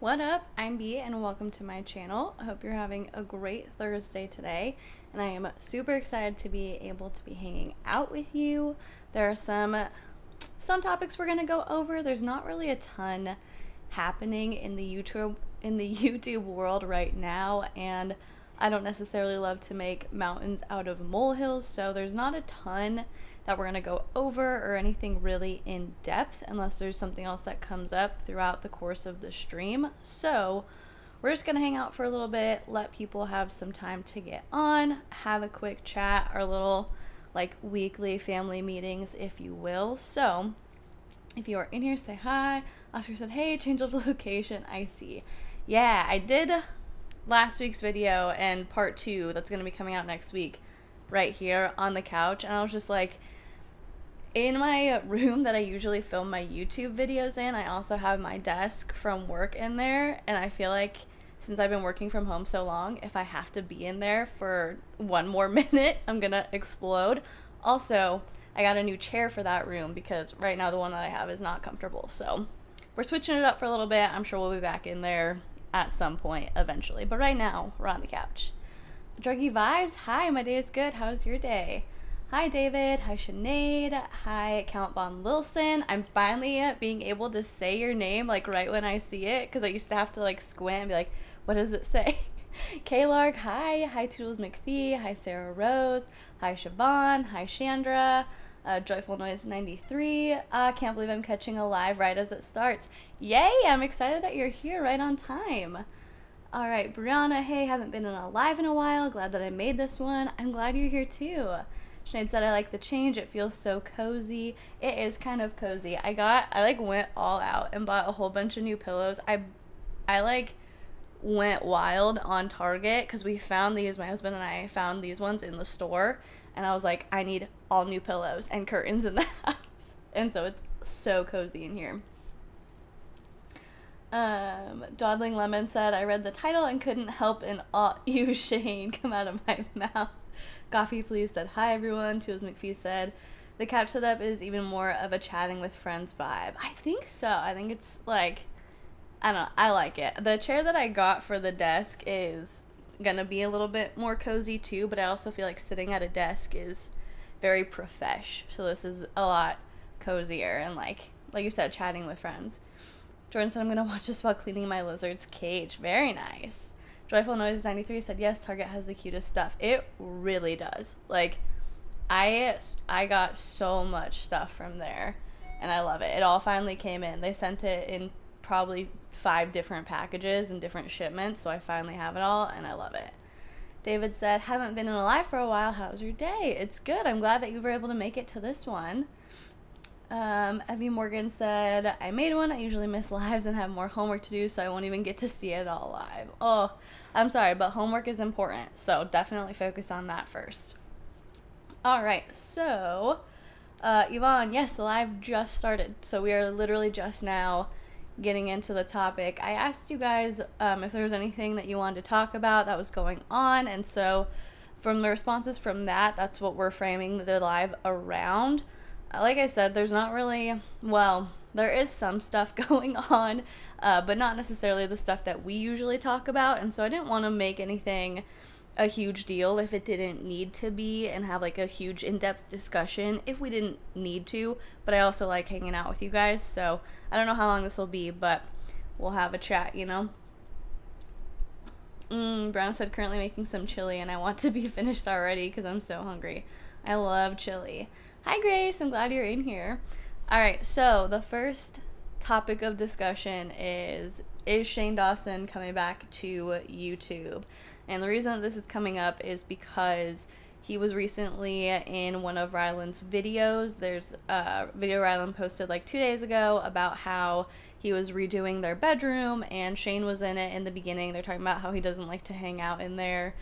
What up? I'm B and welcome to my channel. I hope you're having a great Thursday today, and I am super excited to be able to be hanging out with you. There are some topics we're going to go over. There's not really a ton happening in the YouTube world right now, and I don't necessarily love to make mountains out of molehills, so there's not a ton that we're going to go over or anything really in depth unless there's something else that comes up throughout the course of the stream. So we're just going to hang out for a little bit, let people have some time to get on, have a quick chat, our little like weekly family meetings, if you will. So if you are in here, say hi. Oscar said, hey, change of location. I see. Yeah, I did last week's video and part two that's going to be coming out next week right here on the couch, and I was just like, in my room that I usually film my YouTube videos in, I also have my desk from work in there, and I feel like since I've been working from home so long, if I have to be in there for one more minute, I'm gonna explode. Also, I got a new chair for that room because right now the one that I have is not comfortable, so we're switching it up for a little bit. I'm sure we'll be back in there at some point eventually, but right now we're on the couch. Druggy vibes, hi, my day is good, how's your day? Hi David, hi Sinead, hi Count Von Wilson. I'm finally being able to say your name like right when I see it, because I used to have to like squint and be like, what does it say? Kaylarg, hi, hi Toodles McPhee, hi Sarah Rose, hi Siobhan, hi Chandra, Joyful Noise 93. I can't believe I'm catching a live right as it starts. Yay, I'm excited that you're here right on time. All right, Brianna, hey, haven't been on a live in a while. Glad that I made this one. I'm glad you're here too. Sinead said, I like the change. It feels so cozy. It is kind of cozy. I like went all out and bought a whole bunch of new pillows. I like went wild on Target because we found these. My husband and I found these ones in the store, and I was like, I need all new pillows and curtains in the house. And so it's so cozy in here. Doddling Lemon said, I read the title and couldn't help an "aw, you Shane" come out of my mouth. Coffee please said, hi everyone. Tools McPhee said, the couch setup is even more of a chatting with friends vibe. I think so. I think it's like, I don't know, I like it. The chair that I got for the desk is gonna be a little bit more cozy too, but I also feel like sitting at a desk is very profesh. So this is a lot cozier and like you said, chatting with friends. Jordan said, I'm gonna watch this while cleaning my lizard's cage. Very nice. Joyful Noise 93 said, yes, Target has the cutest stuff. It really does. Like, I got so much stuff from there, and I love it. It all finally came in. They sent it in probably 5 different packages and different shipments, so I finally have it all, and I love it. David said, haven't been in a live for a while. How's your day? It's good. I'm glad that you were able to make it to this one. Evie Morgan said, I made one. I usually miss lives and have more homework to do, so I won't even get to see it all live. Oh, I'm sorry, but homework is important, so definitely focus on that first. All right, so Yvonne, yes, the live just started, so we are literally just now getting into the topic. I asked you guys if there was anything that you wanted to talk about that was going on, and so from the responses from that, that's what we're framing the live around. Like I said, there's not really, well, there is some stuff going on, but not necessarily the stuff that we usually talk about, and so I didn't want to make anything a huge deal if it didn't need to be and have like a huge in-depth discussion if we didn't need to, but I also like hanging out with you guys, so I don't know how long this will be, but we'll have a chat, you know? Brown said, currently making some chili, and I want to be finished already because I'm so hungry. I love chili. Hi Grace, I'm glad you're in here. All right, so the first topic of discussion is Shane Dawson coming back to YouTube? And the reason that this is coming up is because he was recently in one of Ryland's videos. There's a video Ryland posted like 2 days ago about how he was redoing their bedroom, and Shane was in it in the beginning. They're talking about how he doesn't like to hang out in there.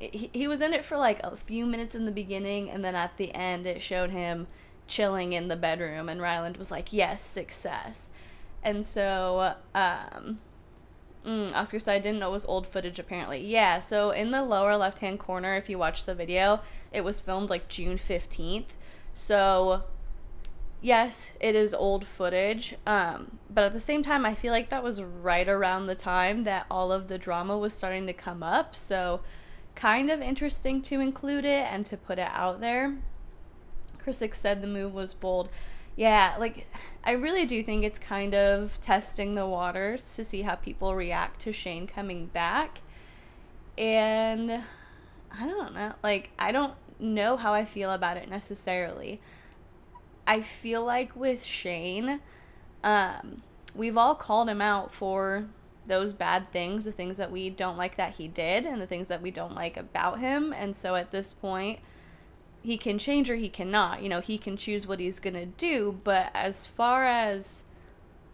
He was in it for like a few minutes in the beginning, and then at the end it showed him chilling in the bedroom, and Ryland was like, yes, success. And so Oscar said, I didn't know it was old footage apparently. Yeah, so in the lower left hand corner, if you watch the video, it was filmed like June 15th, so yes, it is old footage, but at the same time, I feel like that was right around the time that all of the drama was starting to come up, so kind of interesting to include it and to put it out there. Chrisick said the move was bold. Yeah, like, I really do think it's kind of testing the waters to see how people react to Shane coming back. And I don't know, like, I don't know how I feel about it necessarily. I feel like with Shane, we've all called him out for those bad things, the things that we don't like that he did and the things that we don't like about him. And so at this point, he can change or he cannot. You know, he can choose what he's going to do. But as far as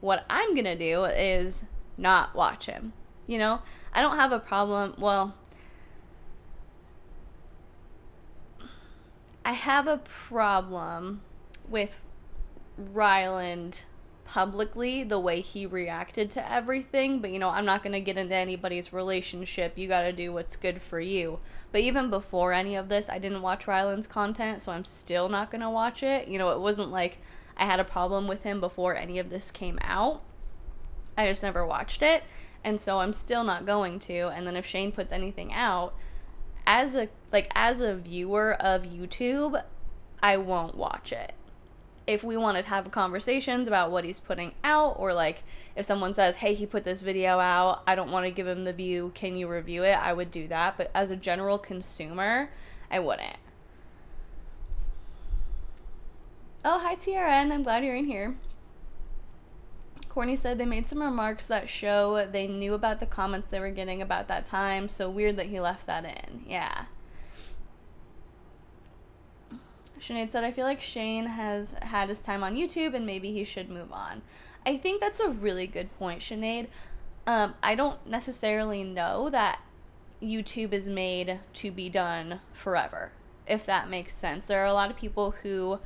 what I'm going to do is not watch him. You know, I don't have a problem. Well, I have a problem with Ryland publicly, the way he reacted to everything. But, you know, I'm not going to get into anybody's relationship. You got to do what's good for you. But even before any of this, I didn't watch Ryland's content, so I'm still not going to watch it. You know, it wasn't like I had a problem with him before any of this came out. I just never watched it, and so I'm still not going to. And then if Shane puts anything out, as a viewer of YouTube, I won't watch it. If we want to have conversations about what he's putting out, or like if someone says, hey, he put this video out, I don't want to give him the view, can you review it? I would do that. But as a general consumer, I wouldn't. Oh, hi TRN, I'm glad you're in here. Courtney said they made some remarks that show they knew about the comments they were getting about that time. So weird that he left that in. Yeah. Sinead said, I feel like Shane has had his time on YouTube and maybe he should move on. I think that's a really good point, Sinead. I don't necessarily know that YouTube is made to be done forever, if that makes sense. There are a lot of people who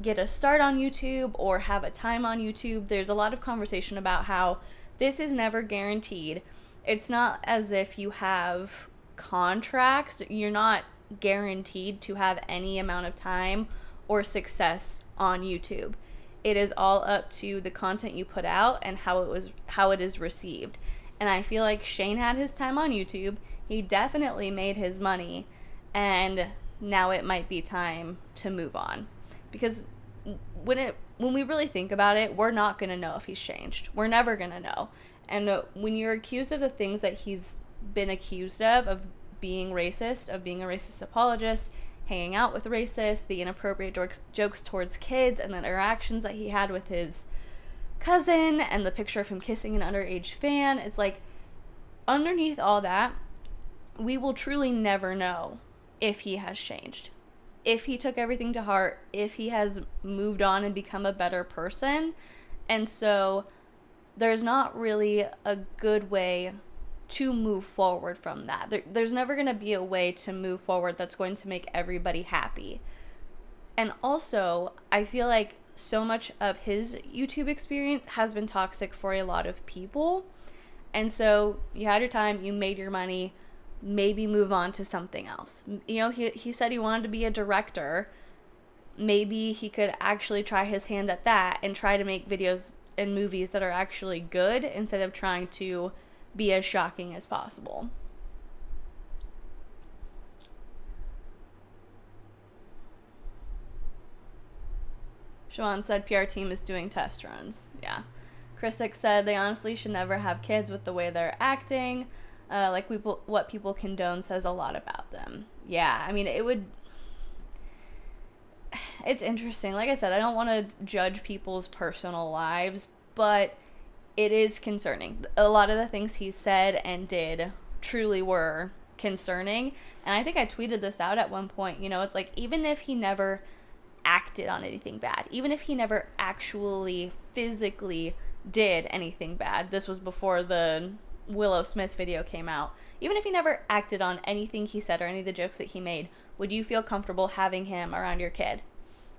get a start on YouTube or have a time on YouTube. There's a lot of conversation about how this is never guaranteed. It's not as if you have contracts. You're not guaranteed to have any amount of time or success on YouTube. It is all up to the content you put out and how it is received. And I feel like Shane had his time on YouTube. He definitely made his money, and now it might be time to move on. Because when we really think about it, we're not going to know if he's changed. We're never going to know. And when you're accused of the things that he's been accused of being racist, of being a racist apologist, hanging out with racists, the inappropriate jokes towards kids, and the interactions that he had with his cousin, and the picture of him kissing an underage fan. It's like, underneath all that, we will truly never know if he has changed, if he took everything to heart, if he has moved on and become a better person. And so there's not really a good way to move forward from that. There's never going to be a way to move forward that's going to make everybody happy. And also, I feel like so much of his YouTube experience has been toxic for a lot of people. And so you had your time, you made your money, maybe move on to something else. You know, he said he wanted to be a director. Maybe he could actually try his hand at that and try to make videos and movies that are actually good instead of trying to be as shocking as possible. Siobhan said PR team is doing test runs. Yeah. Chrisick said they honestly should never have kids with the way they're acting. Like what people condone says a lot about them. Yeah, I mean, it's interesting. Like I said, I don't want to judge people's personal lives, but it is concerning. A lot of the things he said and did truly were concerning. And I think I tweeted this out at one point. You know, it's like, even if he never acted on anything bad, even if he never actually physically did anything bad, this was before the Willow Smith video came out, even if he never acted on anything he said or any of the jokes that he made, would you feel comfortable having him around your kid,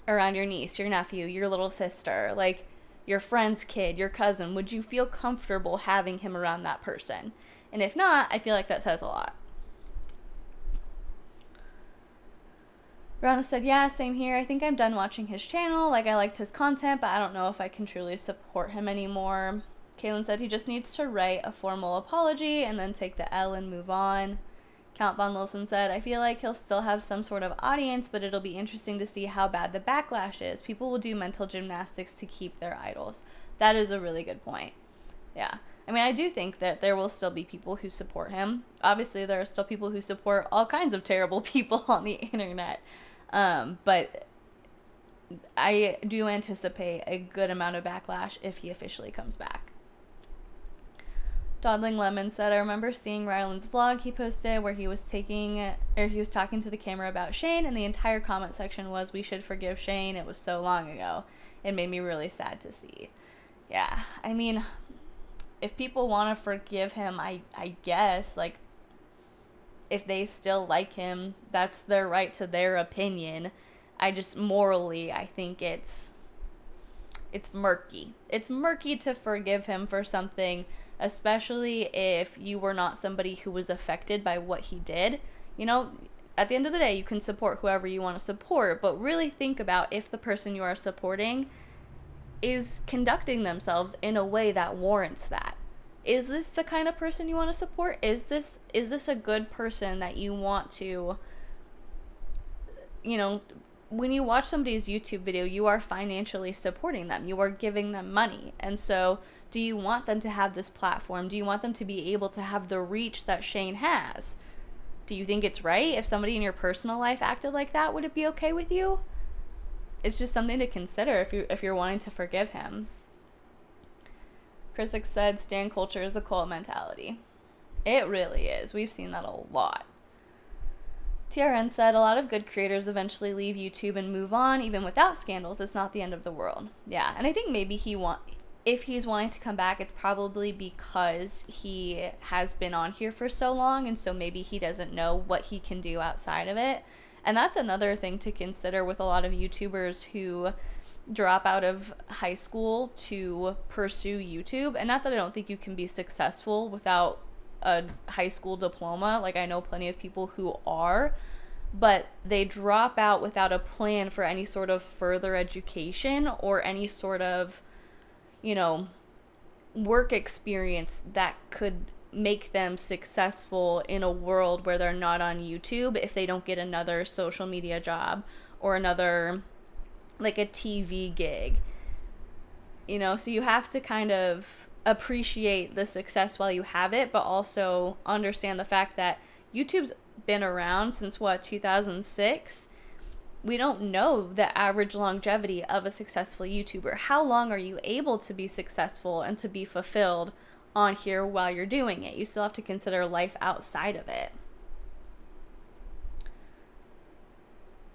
around your niece, your nephew, your little sister, like your friend's kid, your cousin? Would you feel comfortable having him around that person? And if not, I feel like that says a lot. Brianna said, yeah, same here. I think I'm done watching his channel. Like, I liked his content, but I don't know if I can truly support him anymore. Kaylin said he just needs to write a formal apology and then take the L and move on. Count Von Wilson said, I feel like he'll still have some sort of audience, but it'll be interesting to see how bad the backlash is. People will do mental gymnastics to keep their idols. That is a really good point. Yeah. I mean, I do think that there will still be people who support him. Obviously, there are still people who support all kinds of terrible people on the internet. But I do anticipate a good amount of backlash if he officially comes back. Doddling Lemon said, I remember seeing Ryland's vlog he posted where he was talking to the camera about Shane, and the entire comment section was, we should forgive Shane, it was so long ago. It made me really sad to see. Yeah, I mean, if people want to forgive him, I guess, like, if they still like him, that's their right to their opinion. I just, morally, I think it's murky. It's murky to forgive him for something, especially if you were not somebody who was affected by what he did. You know, at the end of the day, you can support whoever you want to support, but really think about if the person you are supporting is conducting themselves in a way that warrants that. Is this the kind of person you want to support? Is this a good person that you want to, you know, when you watch somebody's YouTube video, you are financially supporting them. You are giving them money. And so do you want them to have this platform? Do you want them to be able to have the reach that Shane has? Do you think it's right? If somebody in your personal life acted like that, would it be okay with you? It's just something to consider if you're wanting to forgive him. Chrisick said, stan culture is a cult mentality. It really is. We've seen that a lot. TRN said, a lot of good creators eventually leave YouTube and move on, even without scandals. It's not the end of the world. Yeah, and I think maybe if he's wanting to come back, it's probably because he has been on here for so long, and so maybe he doesn't know what he can do outside of it. And that's another thing to consider with a lot of YouTubers who drop out of high school to pursue YouTube. And not that I don't think you can be successful without a high school diploma. Like, I know plenty of people who are, but they drop out without a plan for any sort of further education or any sort of, you know, work experience that could make them successful in a world where they're not on YouTube if they don't get another social media job or another, like, a TV gig, you know. So you have to kind of appreciate the success while you have it, but also understand the fact that YouTube's been around since, what, 2006? We don't know the average longevity of a successful YouTuber. How long are you able to be successful and to be fulfilled on here while you're doing it? You still have to consider life outside of it.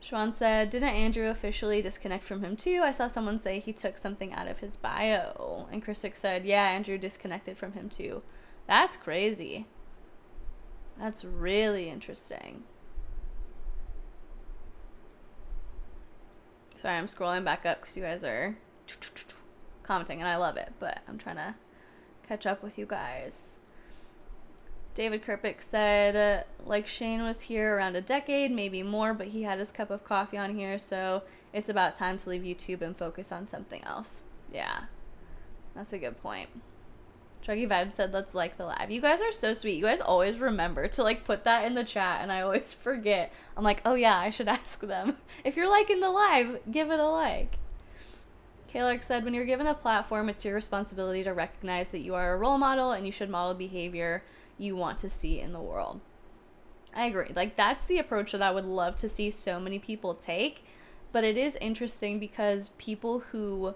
Siobhan said, didn't Andrew officially disconnect from him too? I saw someone say he took something out of his bio. And Chrisick said, yeah, Andrew disconnected from him too. That's crazy. That's really interesting. Sorry, I'm scrolling back up because you guys are commenting and I love it, but I'm trying to catch up with you guys. David Kerpick said, like, Shane was here around a decade, maybe more, but he had his cup of coffee on here, so it's about time to leave YouTube and focus on something else. Yeah, that's a good point. Druggy Vibes said, let's like the live. You guys are so sweet. You guys always remember to, like, put that in the chat, and I always forget. I'm like, oh yeah, I should ask them. If you're liking the live, give it a like. Kaylarg said, when you're given a platform, it's your responsibility to recognize that you are a role model and you should model behavior you want to see in the world. I agree. Like, that's the approach that I would love to see so many people take, but it is interesting because people who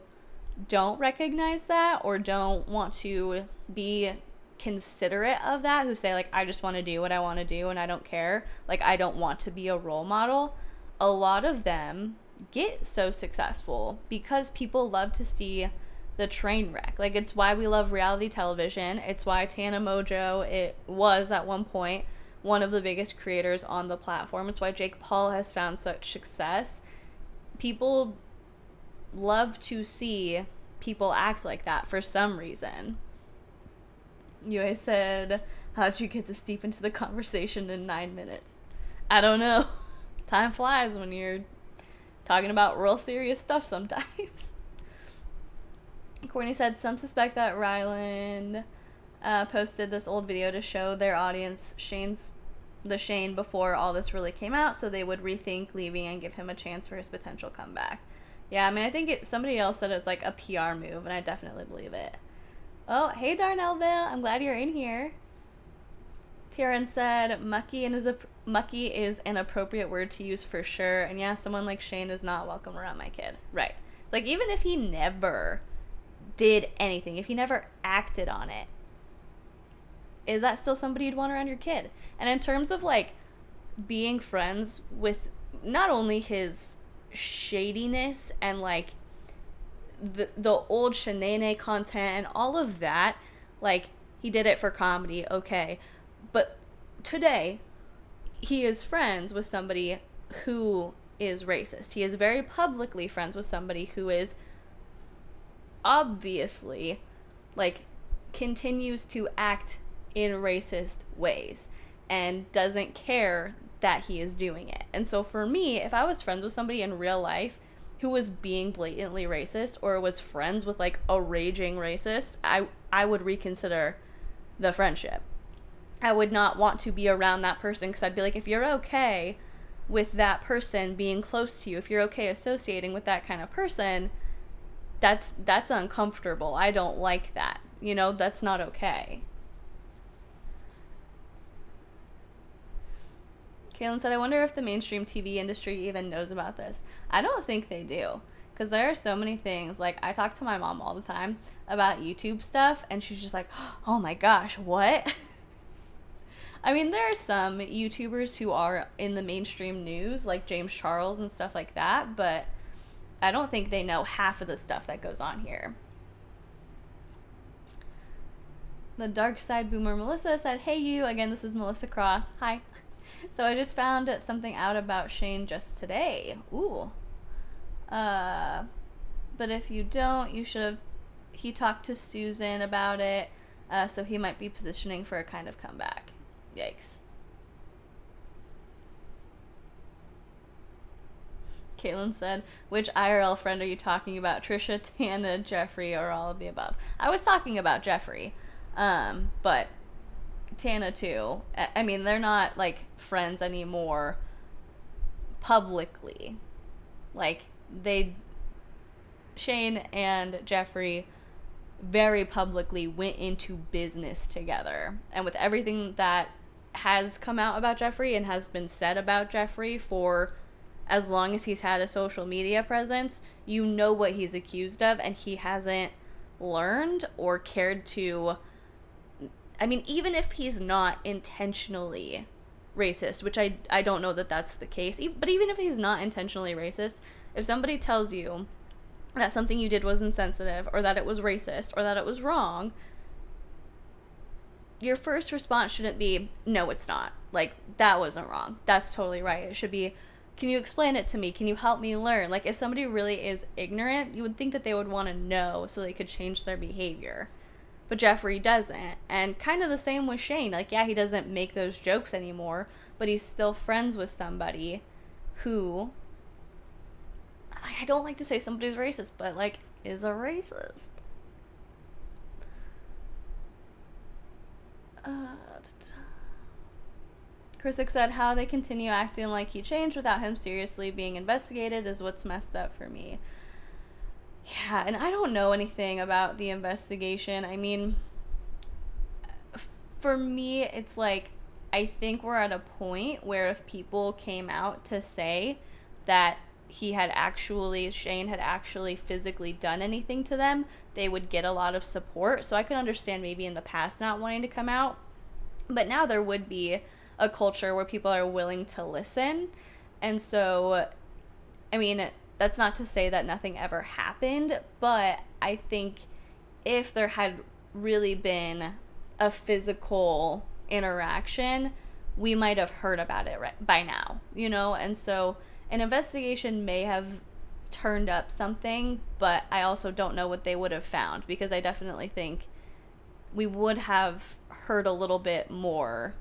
don't recognize that or don't want to be considerate of that, who say, like, I just want to do what I want to do and I don't care, like, I don't want to be a role model, a lot of them get so successful because people love to see the train wreck. Like, it's why we love reality television. It's why Tana Mojo, it was at one point one of the biggest creators on the platform. It's why Jake Paul has found such success. People love to see people act like that for some reason. UA said, how'd you get this deep into the conversation in 9 minutes? I don't know. Time flies when you're talking about real serious stuff sometimes. Courtney said, some suspect that Ryland posted this old video to show their audience Shane before all this really came out, so they would rethink leaving and give him a chance for his potential comeback. Yeah, I mean, I think somebody else said it's like a PR move, and I definitely believe it. Oh, hey, Darnellville. I'm glad you're in here. Tieran said, mucky is an appropriate word to use for sure. And yeah, someone like Shane is not welcome around my kid. Right. It's like, even if he never did anything, if he never acted on it, is that still somebody you'd want around your kid? And in terms of, like, being friends with not only his shadiness and, like, the old Shanae content and all of that, like, he did it for comedy, okay, but today he is friends with somebody who is racist. He is very publicly friends with somebody who is obviously, like, continues to act in racist ways and doesn't care that he is doing it. And so for me, if I was friends with somebody in real life who was being blatantly racist or was friends with, like, a raging racist, I would reconsider the friendship. I would not want to be around that person, because I'd be like, if you're okay with that person being close to you, if you're okay associating with that kind of person, that's uncomfortable. I don't like that. You know, that's not okay. Kaylin said, I wonder if the mainstream TV industry even knows about this. I don't think they do, because there are so many things. Like, I talk to my mom all the time about YouTube stuff, and she's just like, oh my gosh, what? I mean, there are some YouTubers who are in the mainstream news, like James Charles and stuff like that, but I don't think they know half of the stuff that goes on here. The Dark Side Boomer Melissa said, hey you, again, this is Melissa Cross. Hi. So I just found something out about Shane just today. Ooh. But if you don't, you should have... He talked to Susan about it, so he might be positioning for a kind of comeback. Yikes. Caitlin said, which IRL friend are you talking about? Trisha, Tana, Jeffrey, or all of the above? I was talking about Jeffrey, but... Tana too. I mean, they're not, like, friends anymore publicly. Like, Shane and Jeffrey very publicly went into business together. And with everything that has come out about Jeffrey and has been said about Jeffrey for as long as he's had a social media presence, you know what he's accused of, and he hasn't learned or cared to... I mean, even if he's not intentionally racist, which I don't know that that's the case, but even if he's not intentionally racist, if somebody tells you that something you did was insensitive or that it was racist or that it was wrong, your first response shouldn't be, no, it's not. Like, that wasn't wrong. That's totally right. It should be, can you explain it to me? Can you help me learn? Like, if somebody really is ignorant, you would think that they would want to know so they could change their behavior. But Jeffrey doesn't, and kind of the same with Shane. Like, yeah, he doesn't make those jokes anymore, but he's still friends with somebody who, I don't like to say somebody's racist, but, like, is a racist. Chrisick said, how they continue acting like he changed without him seriously being investigated is what's messed up for me. Yeah, and I don't know anything about the investigation. I mean, for me, it's like, I think we're at a point where if people came out to say that Shane had actually physically done anything to them, they would get a lot of support. So I could understand maybe in the past not wanting to come out, but now there would be a culture where people are willing to listen. And so, I mean, that's not to say that nothing ever happened, but I think if there had really been a physical interaction, we might have heard about it by now, you know? And so an investigation may have turned up something, but I also don't know what they would have found, because I definitely think we would have heard a little bit more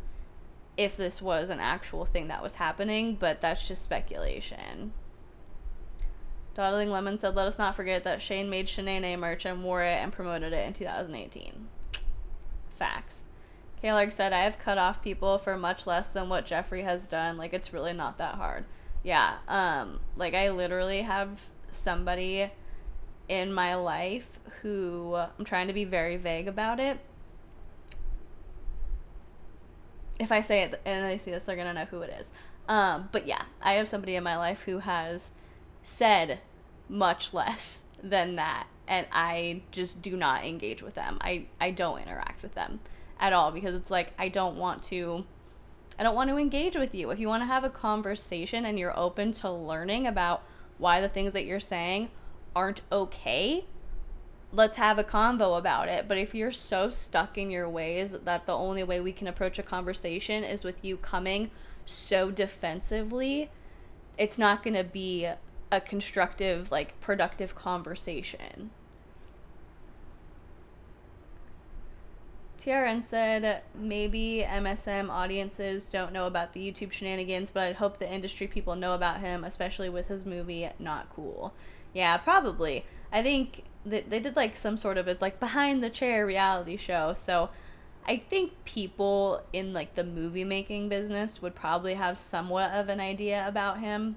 if this was an actual thing that was happening, but that's just speculation. Doddling Lemon said, let us not forget that Shane made Shanae merch and wore it and promoted it in 2018. Facts. Kaylarg said, I have cut off people for much less than what Jeffrey has done. Like, it's really not that hard. Yeah, like, I literally have somebody in my life who, I'm trying to be very vague about it. If I say it and they see this, they're going to know who it is. But yeah, I have somebody in my life who has said much less than that, and I just do not engage with them. I don't interact with them at all, because it's like, I don't want to engage with you. If you want to have a conversation and you're open to learning about why the things that you're saying aren't okay, let's have a convo about it. But if you're so stuck in your ways that the only way we can approach a conversation is with you coming so defensively, it's not going to be a constructive, like, productive conversation. TRN said, maybe MSM audiences don't know about the YouTube shenanigans, but I'd hope the industry people know about him, especially with his movie Not Cool. Yeah, probably. I think that they did, like, some sort of, it's like behind the chair reality show, so I think people in, like, the movie making business would probably have somewhat of an idea about him,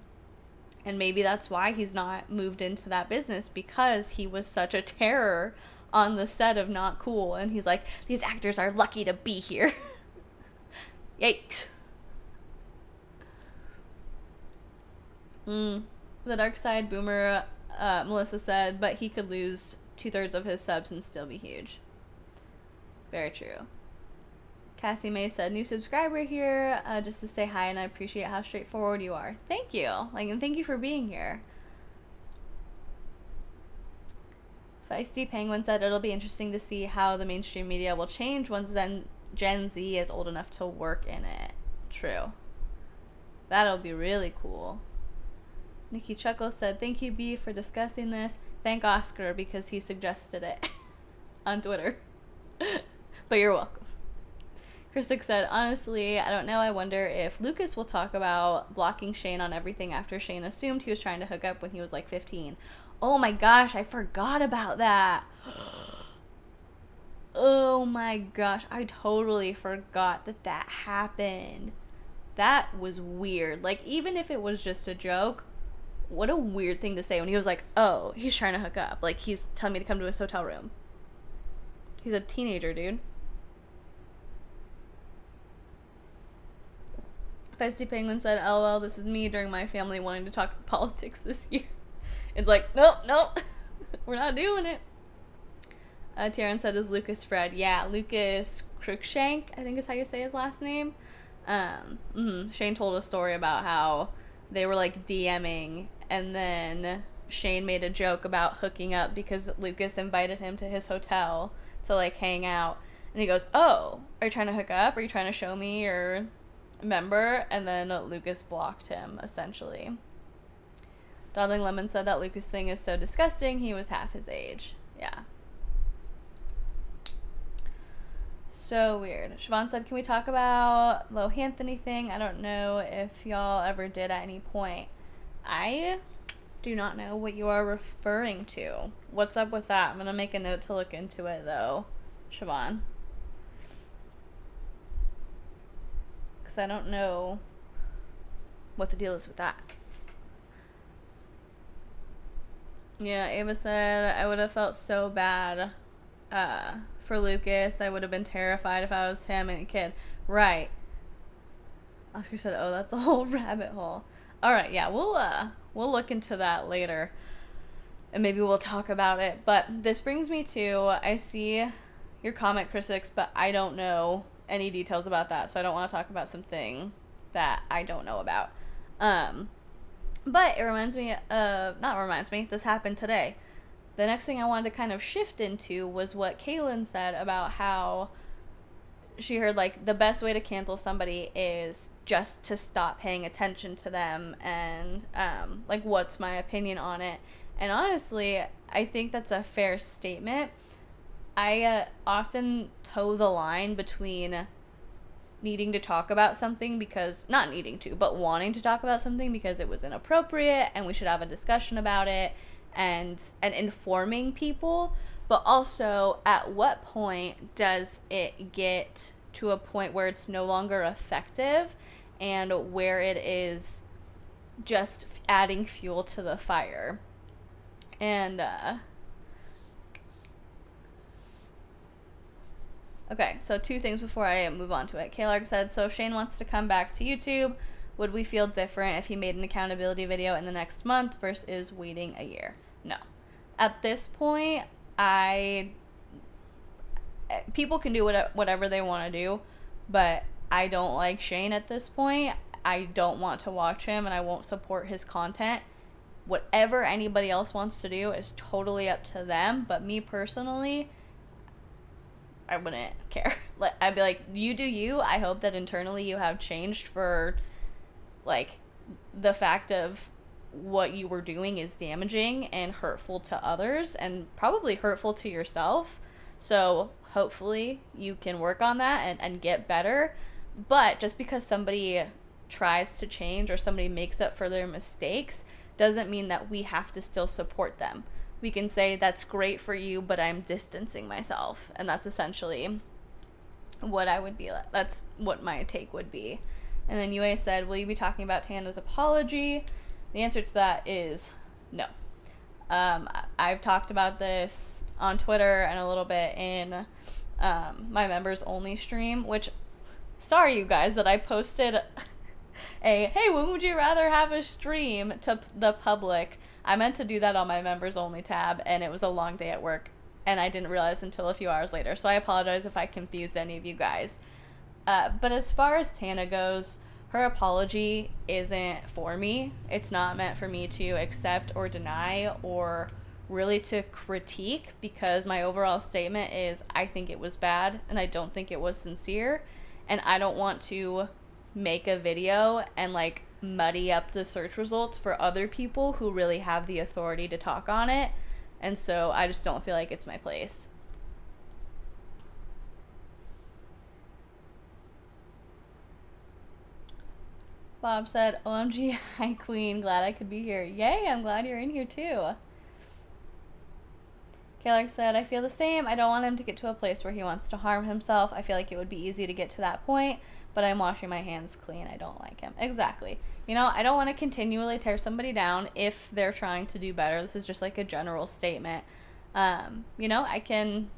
and maybe that's why he's not moved into that business, because he was such a terror on the set of Not Cool, and he's like, these actors are lucky to be here. Yikes. The Dark Side Boomer, Melissa said, but he could lose 2/3 of his subs and still be huge. Very true. Cassie May said, new subscriber here, just to say hi, and I appreciate how straightforward you are. Thank you. Like, and thank you for being here. Feisty Penguin said, it'll be interesting to see how the mainstream media will change once Gen Z is old enough to work in it. True. That'll be really cool. Nikki Chuckle said, thank you, B, for discussing this. Thank Oscar, because he suggested it on Twitter. But you're welcome. Chrisick said, honestly, I don't know. I wonder if Lucas will talk about blocking Shane on everything after Shane assumed he was trying to hook up when he was like 15. Oh my gosh, I forgot about that. Oh my gosh, I totally forgot that that happened. That was weird. Like, even if it was just a joke, what a weird thing to say when he was like, oh, he's trying to hook up. Like, he's telling me to come to his hotel room. He's a teenager, dude. Feisty Penguin said, LOL, this is me during my family wanting to talk politics this year. It's like, nope, nope. We're not doing it. Tieran said, is Lucas Fred? Yeah, Lucas Cruikshank, I think is how you say his last name. Shane told a story about how they were, like, DMing, and then Shane made a joke about hooking up because Lucas invited him to his hotel to, like, hang out. And he goes, oh, are you trying to hook up? Are you trying to show me your member? And then Lucas blocked him, essentially. Doddling Lemon said that Lucas thing is so disgusting. He was half his age. Yeah. So weird. Siobhan said, can we talk about Lohanthony thing? I don't know if y'all ever did at any point. I do not know what you are referring to. What's up with that? I'm going to make a note to look into it, though, Siobhan. Because I don't know what the deal is with that. Yeah, Ava said, I would have felt so bad for Lucas. I would have been terrified if I was him and a kid. Right. Oscar said, oh, that's a whole rabbit hole. All right, yeah, we'll look into that later, and maybe we'll talk about it. But this brings me to, I see your comment, Chrisick, but I don't know any details about that, so I don't want to talk about something that I don't know about. But it reminds me of, not reminds me, this happened today. The next thing I wanted to kind of shift into was what Kaylin said about how she heard, like, the best way to cancel somebody is just to stop paying attention to them, and, like, what's my opinion on it? And honestly, I think that's a fair statement. I often toe the line between needing to talk about something because, not needing to, but wanting to talk about something because it was inappropriate and we should have a discussion about it, and informing people. But also, at what point does it get to a point where it's no longer effective and where it is just adding fuel to the fire? And, okay, so two things before I move on to it. Kaylarg said, so if Shane wants to come back to YouTube, would we feel different if he made an accountability video in the next month versus waiting a year? No. At this point, people can do whatever they want to do, but I don't like Shane at this point. I don't want to watch him, and I won't support his content. Whatever anybody else wants to do is totally up to them, but me personally, I wouldn't care. I'd be like, you do you. I hope that internally you have changed for, like, the fact of what you were doing is damaging and hurtful to others and probably hurtful to yourself. So hopefully you can work on that and get better. But just because somebody tries to change or somebody makes up for their mistakes doesn't mean that we have to still support them. We can say, that's great for you, but I'm distancing myself. And that's essentially what I would be like. That's what my take would be. And then UA said, will you be talking about Tana's apology? The answer to that is no. I've talked about this on Twitter and a little bit in my members only stream, which, sorry you guys that I posted a, hey, when would you rather have a stream to the public? I meant to do that on my members only tab, and it was a long day at work, and I didn't realize until a few hours later, so I apologize if I confused any of you guys. But as far as Tana goes, her apology isn't for me. It's not meant for me to accept or deny or really to critique, because my overall statement is I think it was bad, and I don't think it was sincere, and I don't want to make a video and, like, muddy up the search results for other people who really have the authority to talk on it, and so I just don't feel like it's my place. Bob said, OMG, hi queen, glad I could be here. Yay, I'm glad you're in here too. Kaylarg said, I feel the same. I don't want him to get to a place where he wants to harm himself. I feel like it would be easy to get to that point, but I'm washing my hands clean. I don't like him. Exactly. You know, I don't want to continually tear somebody down if they're trying to do better. This is just like a general statement. You know, I can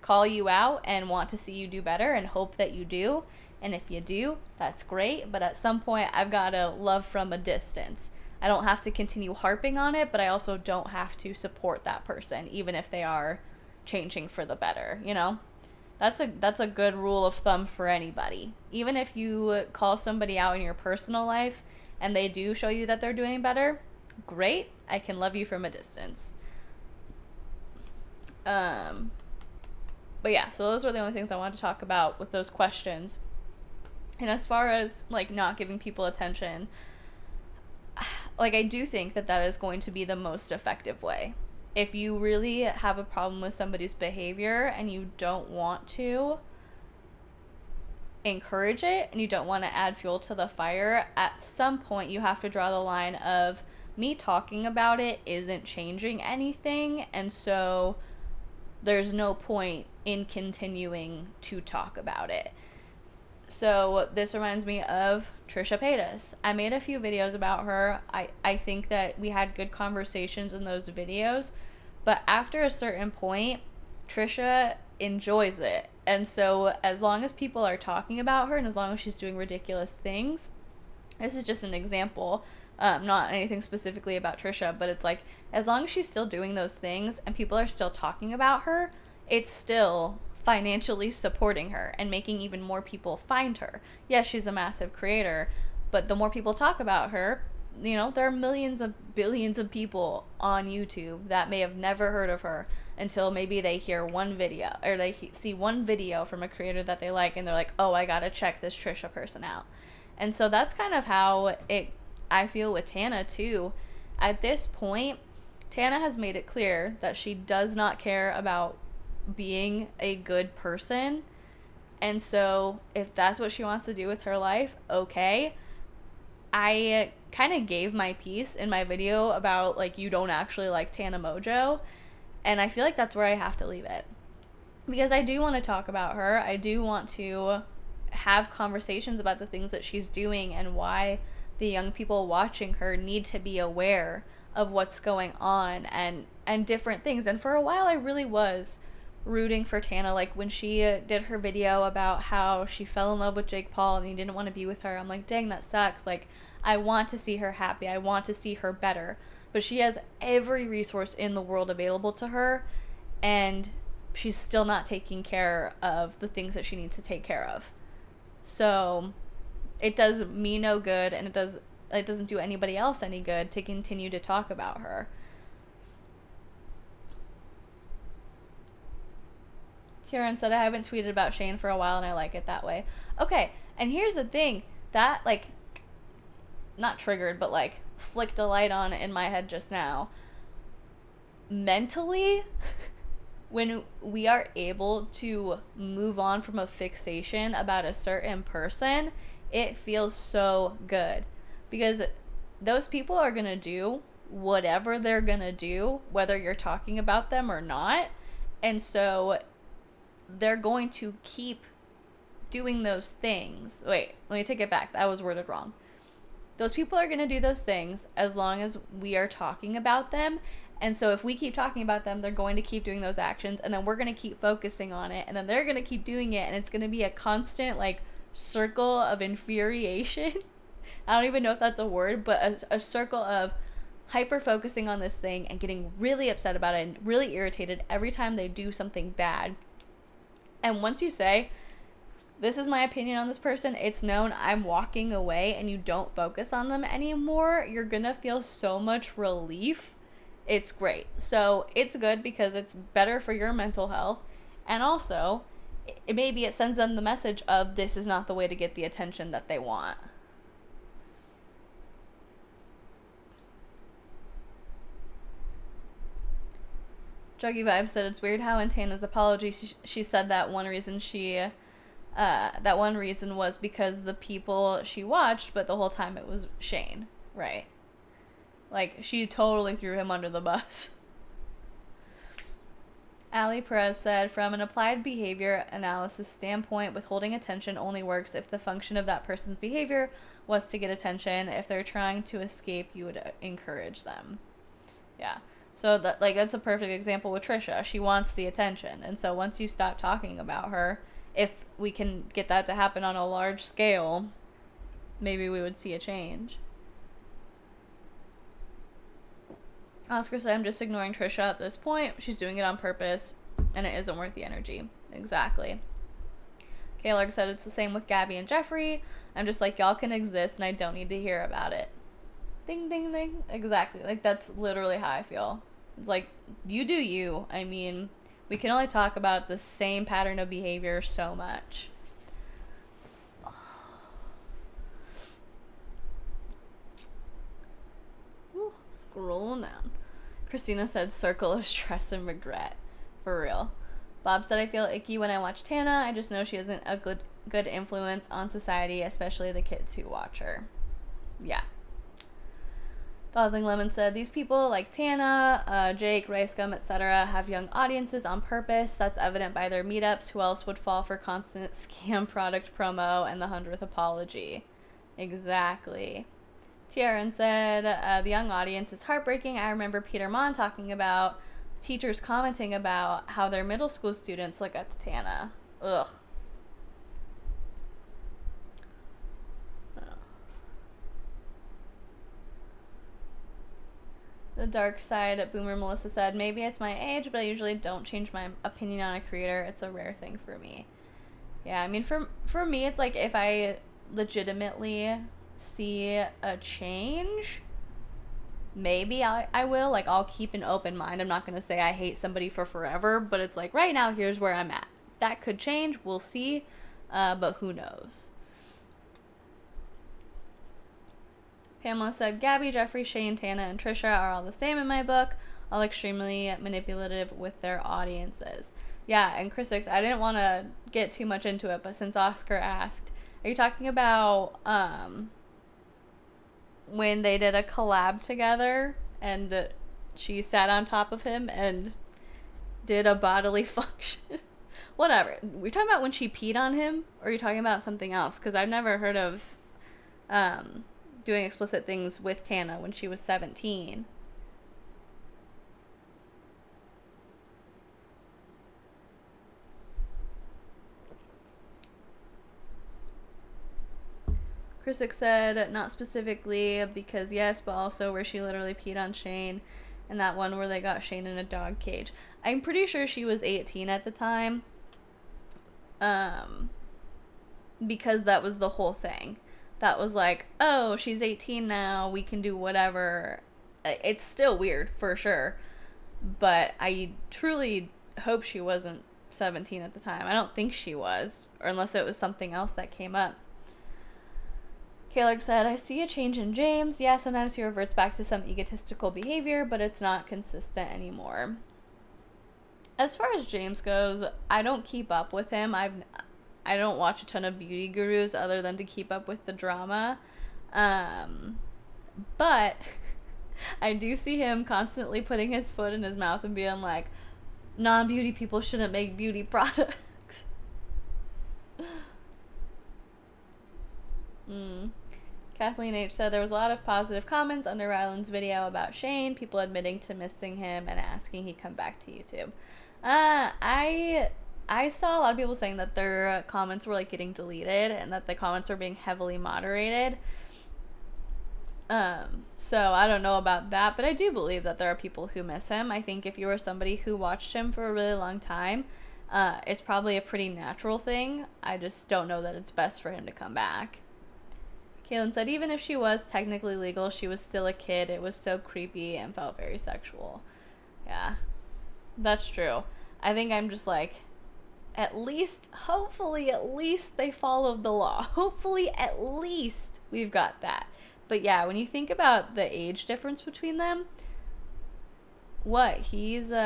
call you out and want to see you do better and hope that you do. And if you do, that's great. But at some point, I've got to love from a distance. I don't have to continue harping on it, but I also don't have to support that person, even if they are changing for the better, you know? That's a good rule of thumb for anybody. Even if you call somebody out in your personal life and they do show you that they're doing better, great. I can love you from a distance. But yeah, so those were the only things I wanted to talk about with those questions. And as far as, like, not giving people attention, like, I do think that that is going to be the most effective way. If you really have a problem with somebody's behavior and you don't want to encourage it and you don't want to add fuel to the fire, at some point you have to draw the line of, me talking about it isn't changing anything, and so there's no point in continuing to talk about it. So this reminds me of Trisha Paytas. I made a few videos about her. I think that we had good conversations in those videos, but after a certain point, Trisha enjoys it. And so as long as people are talking about her and as long as she's doing ridiculous things, this is just an example, not anything specifically about Trisha, but it's like, as long as she's still doing those things and people are still talking about her, it's still financially supporting her and making even more people find her. Yes, she's a massive creator, but the more people talk about her, you know, there are millions of billions of people on YouTube that may have never heard of her until maybe they hear one video or they see one video from a creator that they like and they're like, oh, I gotta check this Trisha person out. And so that's kind of how I feel with Tana too. At this point, Tana has made it clear that she does not care about being a good person, And so if that's what she wants to do with her life, okay. I kind of gave my piece in my video about, like, you don't actually like Tana Mojo, and I feel like that's where I have to leave it, because I do want to talk about her. I do want to have conversations about the things that she's doing and why the young people watching her need to be aware of what's going on and different things. And for a while I really was rooting for Tana, like when she did her video about how she fell in love with Jake Paul and he didn't want to be with her. I'm like, dang, that sucks. Like, I want to see her happy. I want to see her better. But she has every resource in the world available to her, and she's still not taking care of the things that she needs to take care of. So it does me no good, and it doesn't do anybody else any good to continue to talk about her. Tieran said, I haven't tweeted about Shane for a while and I like it that way. Okay, and here's the thing that, like, not triggered, but like flicked a light on in my head just now. Mentally, when we are able to move on from a fixation about a certain person, it feels so good, because those people are gonna do whatever they're gonna do, whether you're talking about them or not. And so they're going to keep doing those things. Wait, let me take it back. That was worded wrong. Those people are going to do those things as long as we are talking about them. And so if we keep talking about them, they're going to keep doing those actions, and then we're going to keep focusing on it, and then they're going to keep doing it, and it's going to be a constant, like, circle of infuriation. I don't even know if that's a word, but a circle of hyper-focusing on this thing and getting really upset about it and really irritated every time they do something bad. And once you say, this is my opinion on this person, it's known, I'm walking away, and you don't focus on them anymore, you're gonna feel so much relief. It's great. So it's good because it's better for your mental health. And also, maybe it sends them the message of, this is not the way to get the attention that they want. Druggy Vibes said, it's weird how in Tana's apology she said that one reason that one reason was because the people she watched, but the whole time it was Shane, right? Like, she totally threw him under the bus. Ali Perez said, from an applied behavior analysis standpoint, withholding attention only works if the function of that person's behavior was to get attention. If they're trying to escape, you would encourage them. Yeah. So that, like, that's a perfect example with Trisha. She wants the attention. And so once you stop talking about her, if we can get that to happen on a large scale, maybe we would see a change. Oscar said, I'm just ignoring Trisha at this point. She's doing it on purpose, and it isn't worth the energy. Exactly. Kaylarg said, it's the same with Gabby and Jeffrey. I'm just like, y'all can exist, and I don't need to hear about it. Ding, ding, ding. Exactly. Like, that's literally how I feel. It's like, you do you. I mean, we can only talk about the same pattern of behavior so much. Ooh, scrolling down. Christina said, circle of stress and regret. For real. Bob said, I feel icky when I watch Tana. I just know she isn't a good influence on society, especially the kids who watch her. Yeah. Doddling Lemon said, these people like Tana, Jake, Rice Gum, etc. have young audiences on purpose. That's evident by their meetups. Who else would fall for constant scam product promo and the 100th apology? Exactly. Tieran said, the young audience is heartbreaking. I remember Peter Mon talking about teachers commenting about how their middle school students look up to Tana. Ugh. The Dark Side at Boomer Melissa said, maybe it's my age, but I usually don't change my opinion on a creator. It's a rare thing for me. Yeah, I mean, for me, it's like, if I legitimately see a change, maybe I will. Like, I'll keep an open mind. I'm not going to say I hate somebody for forever, but it's like, right now, here's where I'm at. That could change. We'll see, but who knows? Pamela said, Gabby, Jeffrey, Shane, Tana, and Trisha are all the same in my book, all extremely manipulative with their audiences. Yeah, and Chrisick, I didn't want to get too much into it, but since Oscar asked, are you talking about when they did a collab together and she sat on top of him and did a bodily function? Whatever. We're talking about when she peed on him, or are you talking about something else? Because I've never heard of doing explicit things with Tana when she was 17. Chrisick said, not specifically, because yes, but also where she literally peed on Shane, and that one where they got Shane in a dog cage. I'm pretty sure she was 18 at the time, because that was the whole thing. That was like, oh, she's 18 now, we can do whatever. It's still weird, for sure, but I truly hope she wasn't 17 at the time. I don't think she was, or unless it was something else that came up. Kaylarg said, I see a change in James. Yeah, sometimes he reverts back to some egotistical behavior, but it's not consistent anymore. As far as James goes, I don't keep up with him. I don't watch a ton of beauty gurus other than to keep up with the drama. But I do see him constantly putting his foot in his mouth and being like, non-beauty people shouldn't make beauty products. Kathleen H said there was a lot of positive comments under Ryland's video about Shane, people admitting to missing him and asking he come back to YouTube. I saw a lot of people saying that their comments were like getting deleted and that the comments were being heavily moderated. So I don't know about that, but I do believe that there are people who miss him. I think if you were somebody who watched him for a really long time, it's probably a pretty natural thing. I just don't know that it's best for him to come back. Kaylin said, even if she was technically legal, she was still a kid. It was so creepy and felt very sexual. Yeah, that's true. I think I'm just like, at least, hopefully, at least they followed the law. Hopefully, at least we've got that. But yeah, when you think about the age difference between them, what, he's, he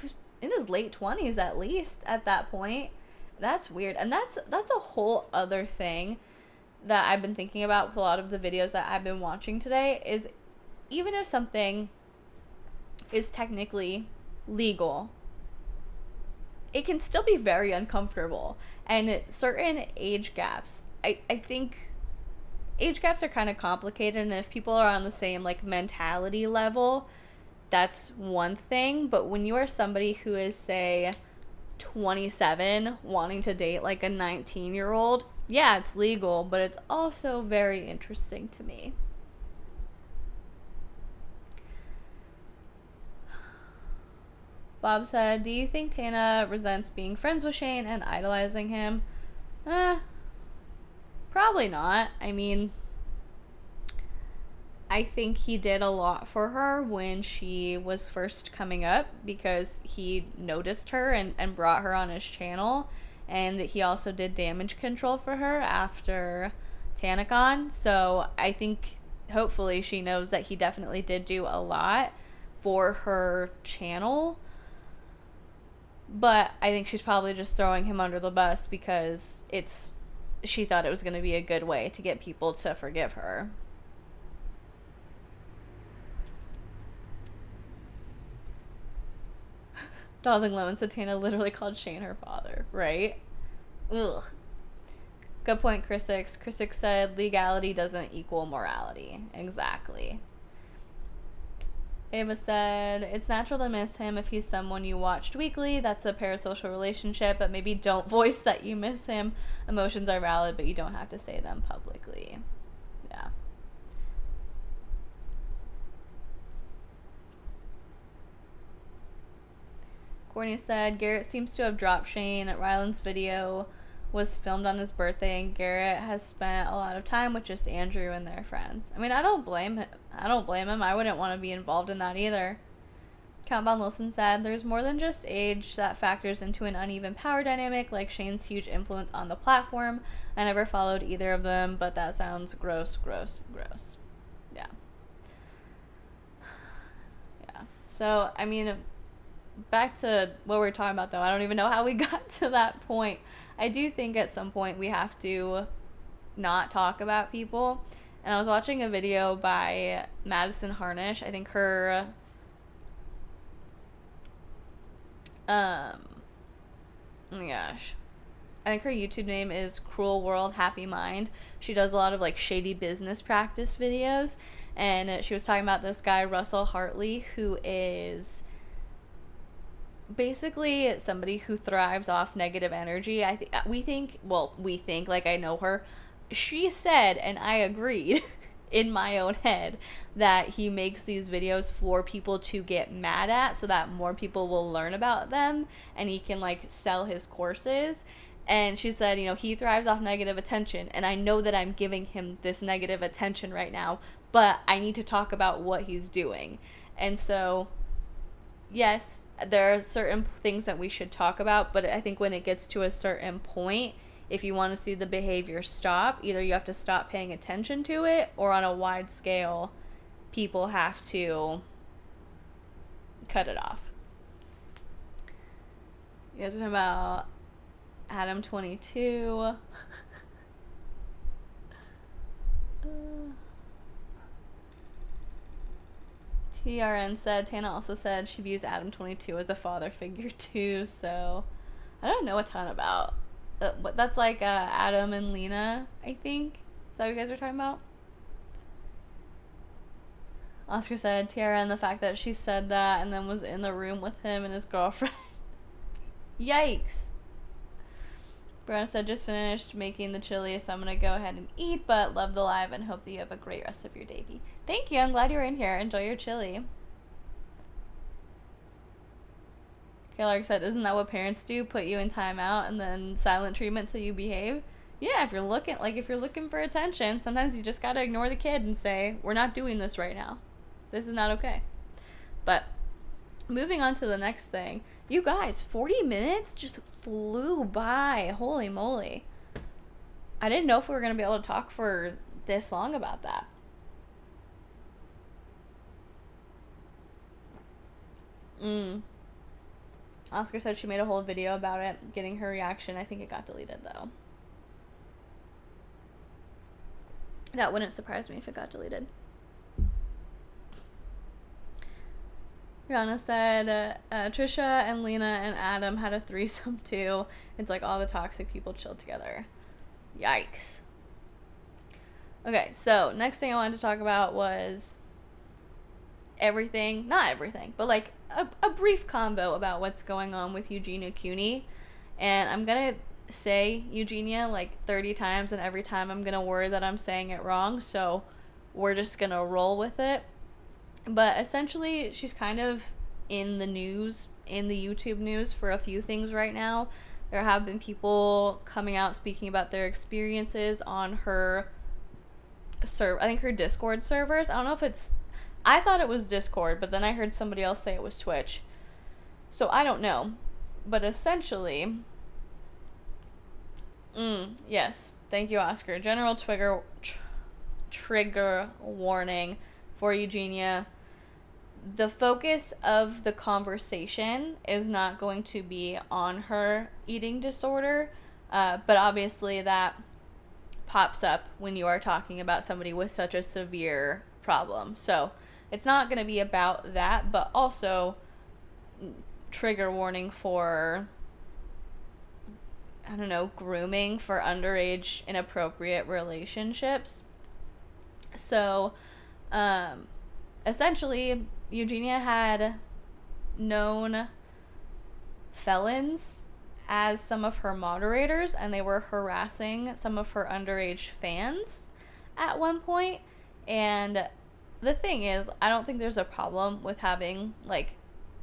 was in his late 20s at least at that point. That's weird. And that's a whole other thing that I've been thinking about with a lot of the videos that I've been watching today, is even if something is technically legal, it can still be very uncomfortable. And certain age gaps, I think age gaps are kind of complicated, and if people are on the same like mentality level, that's one thing. But when you are somebody who is, say, 27 wanting to date like a 19-year-old, yeah, it's legal, but it's also very interesting to me. Bob said, do you think Tana resents being friends with Shane and idolizing him? Probably not. I mean, I think he did a lot for her when she was first coming up, because he noticed her and brought her on his channel, and he also did damage control for her after TanaCon. So I think hopefully she knows that he definitely did do a lot for her channel, but I think she's probably just throwing him under the bus because she thought it was going to be a good way to get people to forgive her. Doddling Lemon said Tana literally called Shane her father, right? Ugh. Good point, Chrisick. Chrisick said legality doesn't equal morality. Exactly. Ava said, it's natural to miss him if he's someone you watched weekly. That's a parasocial relationship, but maybe don't voice that you miss him. Emotions are valid, but you don't have to say them publicly. Yeah. Courtney said, Garrett seems to have dropped Shane. Ryland's video was filmed on his birthday, and Garrett has spent a lot of time with just Andrew and their friends. I mean, I don't blame him. I wouldn't want to be involved in that either. Count Von Wilson said, there's more than just age that factors into an uneven power dynamic, like Shane's huge influence on the platform. I never followed either of them, but that sounds gross, gross, gross. Yeah. Yeah. So, I mean, back to what we were talking about, though. I don't even know how we got to that point. I do think at some point we have to not talk about people. And I was watching a video by Madison Harnish. I think her oh my gosh, I think her YouTube name is Cruel World Happy Mind. She does a lot of like shady business practice videos, and she was talking about this guy Russell Hartley, who is basically somebody who thrives off negative energy. We think, like, I know her. She said, and I agreed in my own head, that he makes these videos for people to get mad at so that more people will learn about them and he can like sell his courses. And she said, you know, he thrives off negative attention, and I know that I'm giving him this negative attention right now, but I need to talk about what he's doing. And so yes, there are certain things that we should talk about, but I think when it gets to a certain point, if you want to see the behavior stop, either you have to stop paying attention to it, or on a wide scale, people have to cut it off. You guys are talking about Adam 22. TRN said, Tana also said she views Adam 22 as a father figure too, so I don't know a ton about. That's like Adam and Lena, I think. Is that what you guys were talking about? Oscar said, Tieran, the fact that she said that and then was in the room with him and his girlfriend. Yikes. Brianna said, just finished making the chili, so I'm going to go ahead and eat, but love the live and hope that you have a great rest of your day. Thank you. I'm glad you were in here. Enjoy your chili. Kaylarg said, isn't that what parents do? Put you in timeout and then silent treatment till you behave? Yeah, if you're looking for attention, sometimes you just gotta ignore the kid and say, we're not doing this right now. This is not okay. But moving on to the next thing. You guys, 40 minutes just flew by. Holy moly. I didn't know if we were gonna be able to talk for this long about that. Oscar said she made a whole video about it, getting her reaction. I think it got deleted, though. That wouldn't surprise me if it got deleted. Brianna said, Trisha and Lena and Adam had a threesome, too. It's like all the toxic people chilled together. Yikes. Okay, so next thing I wanted to talk about was everything. Not everything, but like a brief convo about what's going on with Eugenia Cooney. And I'm gonna say Eugenia like 30 times, and every time I'm gonna worry that I'm saying it wrong, so we're just gonna roll with it. But essentially, she's kind of in the news, in the YouTube news, for a few things right now. There have been people coming out speaking about their experiences on her I think her Discord servers. I don't know if it's, I thought it was Discord, but then I heard somebody else say it was Twitch. So I don't know. But essentially, yes. Thank you, Oscar. General trigger warning for Eugenia. The focus of the conversation is not going to be on her eating disorder, but obviously that pops up when you are talking about somebody with such a severe problem. So it's not going to be about that, but also trigger warning for, I don't know, grooming for underage inappropriate relationships. So essentially, Eugenia had known felons as some of her moderators, and they were harassing some of her underage fans at one point. And the thing is, I don't think there's a problem with having like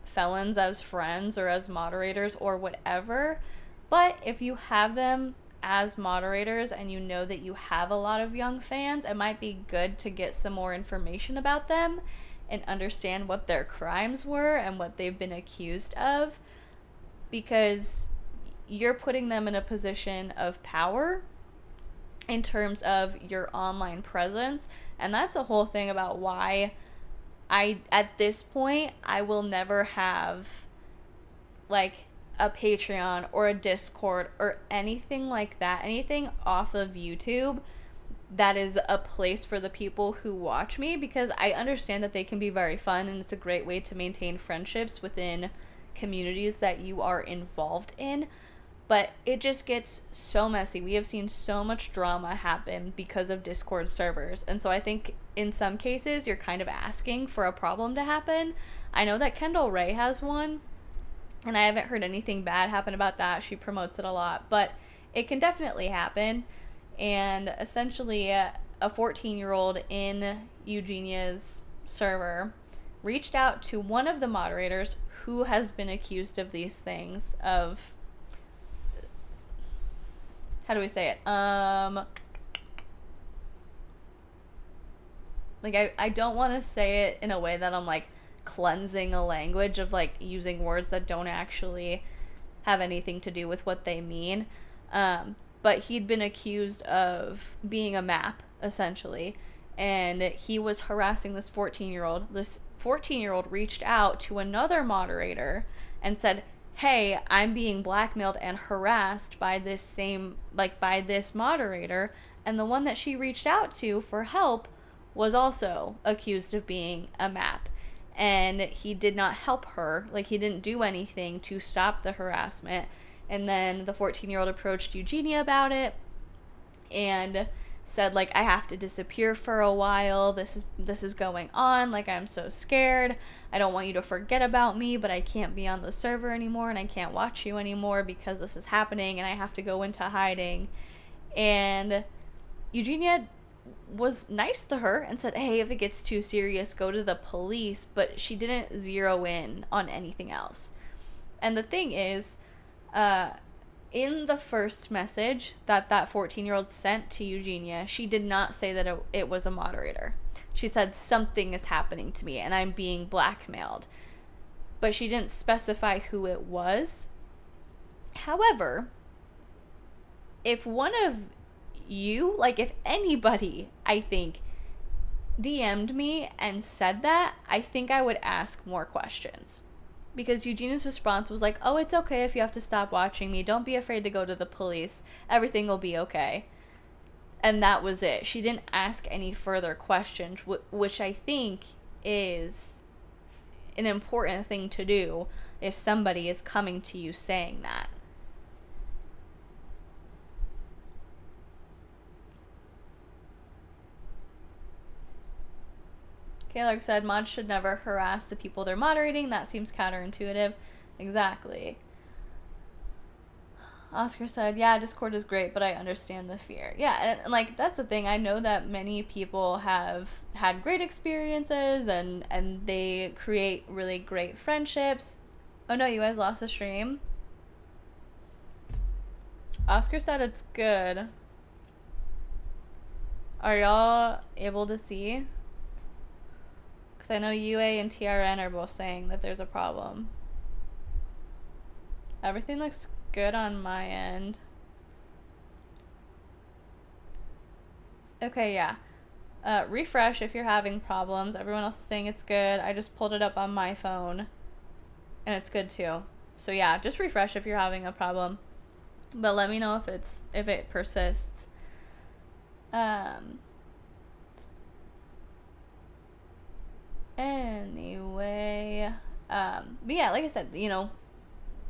felons as friends or as moderators or whatever, but if you have them as moderators and you know that you have a lot of young fans, it might be good to get some more information about them and understand what their crimes were and what they've been accused of, because you're putting them in a position of power in terms of your online presence. And that's a whole thing about why I, at this point, I will never have like a Patreon or a Discord or anything like that, anything off of YouTube that is a place for the people who watch me, because I understand that they can be very fun and it's a great way to maintain friendships within communities that you are involved in, but it just gets so messy. We have seen so much drama happen because of Discord servers, and so I think in some cases you're kind of asking for a problem to happen. I know that Kendall Ray has one, and I haven't heard anything bad happen about that. She promotes it a lot, but it can definitely happen. And essentially a 14-year-old in Eugenia's server reached out to one of the moderators who has been accused of these things, of, how do we say it, like I don't want to say it in a way that I'm like cleansing a language of like using words that don't actually have anything to do with what they mean, but he'd been accused of being a map, essentially, and he was harassing this 14-year-old. This 14-year-old reached out to another moderator and said, hey, I'm being blackmailed and harassed by this same, like, by this moderator, and the one that she reached out to for help was also accused of being a map, and he did not help her, like, he didn't do anything to stop the harassment. And then the 14-year-old approached Eugenia about it and said, like, I have to disappear for a while. This is going on. Like, I'm so scared. I don't want you to forget about me, but I can't be on the server anymore and I can't watch you anymore because this is happening and I have to go into hiding. And Eugenia was nice to her and said, hey, if it gets too serious, go to the police. But she didn't zero in on anything else. And the thing is, in the first message that 14-year-old sent to Eugenia, she did not say that it was a moderator. She said, something is happening to me and I'm being blackmailed, but she didn't specify who it was. However, if one of you, like, if anybody, I think, DM'd me and said that, I think I would ask more questions. Because Eugenia's response was like, oh, it's okay if you have to stop watching me. Don't be afraid to go to the police. Everything will be okay. And that was it. She didn't ask any further questions, which I think is an important thing to do if somebody is coming to you saying that. Kaylarg said, mods should never harass the people they're moderating. That seems counterintuitive. Exactly. Oscar said, yeah, Discord is great, but I understand the fear. Yeah, and like, that's the thing. I know that many people have had great experiences and they create really great friendships. Oh no, you guys lost the stream. Oscar said it's good. Are y'all able to see? I know UA and TRN are both saying that there's a problem. Everything looks good on my end. Okay, yeah. Refresh if you're having problems. Everyone else is saying it's good. I just pulled it up on my phone and it's good too. So yeah, just refresh if you're having a problem. But let me know if it persists. Anyway, but yeah, like I said, you know,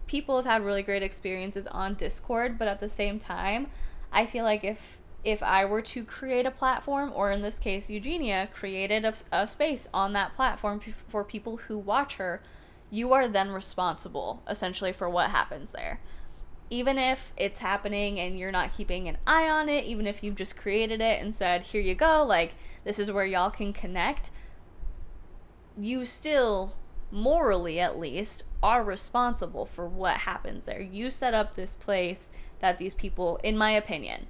people have had really great experiences on Discord, but at the same time, I feel like if I were to create a platform, or in this case, Eugenia created a space on that platform for people who watch her, you are then responsible, essentially, for what happens there. Even if it's happening and you're not keeping an eye on it, even if you've just created it and said, here you go, like, this is where y'all can connect, you still, morally at least, are responsible for what happens there. You set up this place that these people, in my opinion,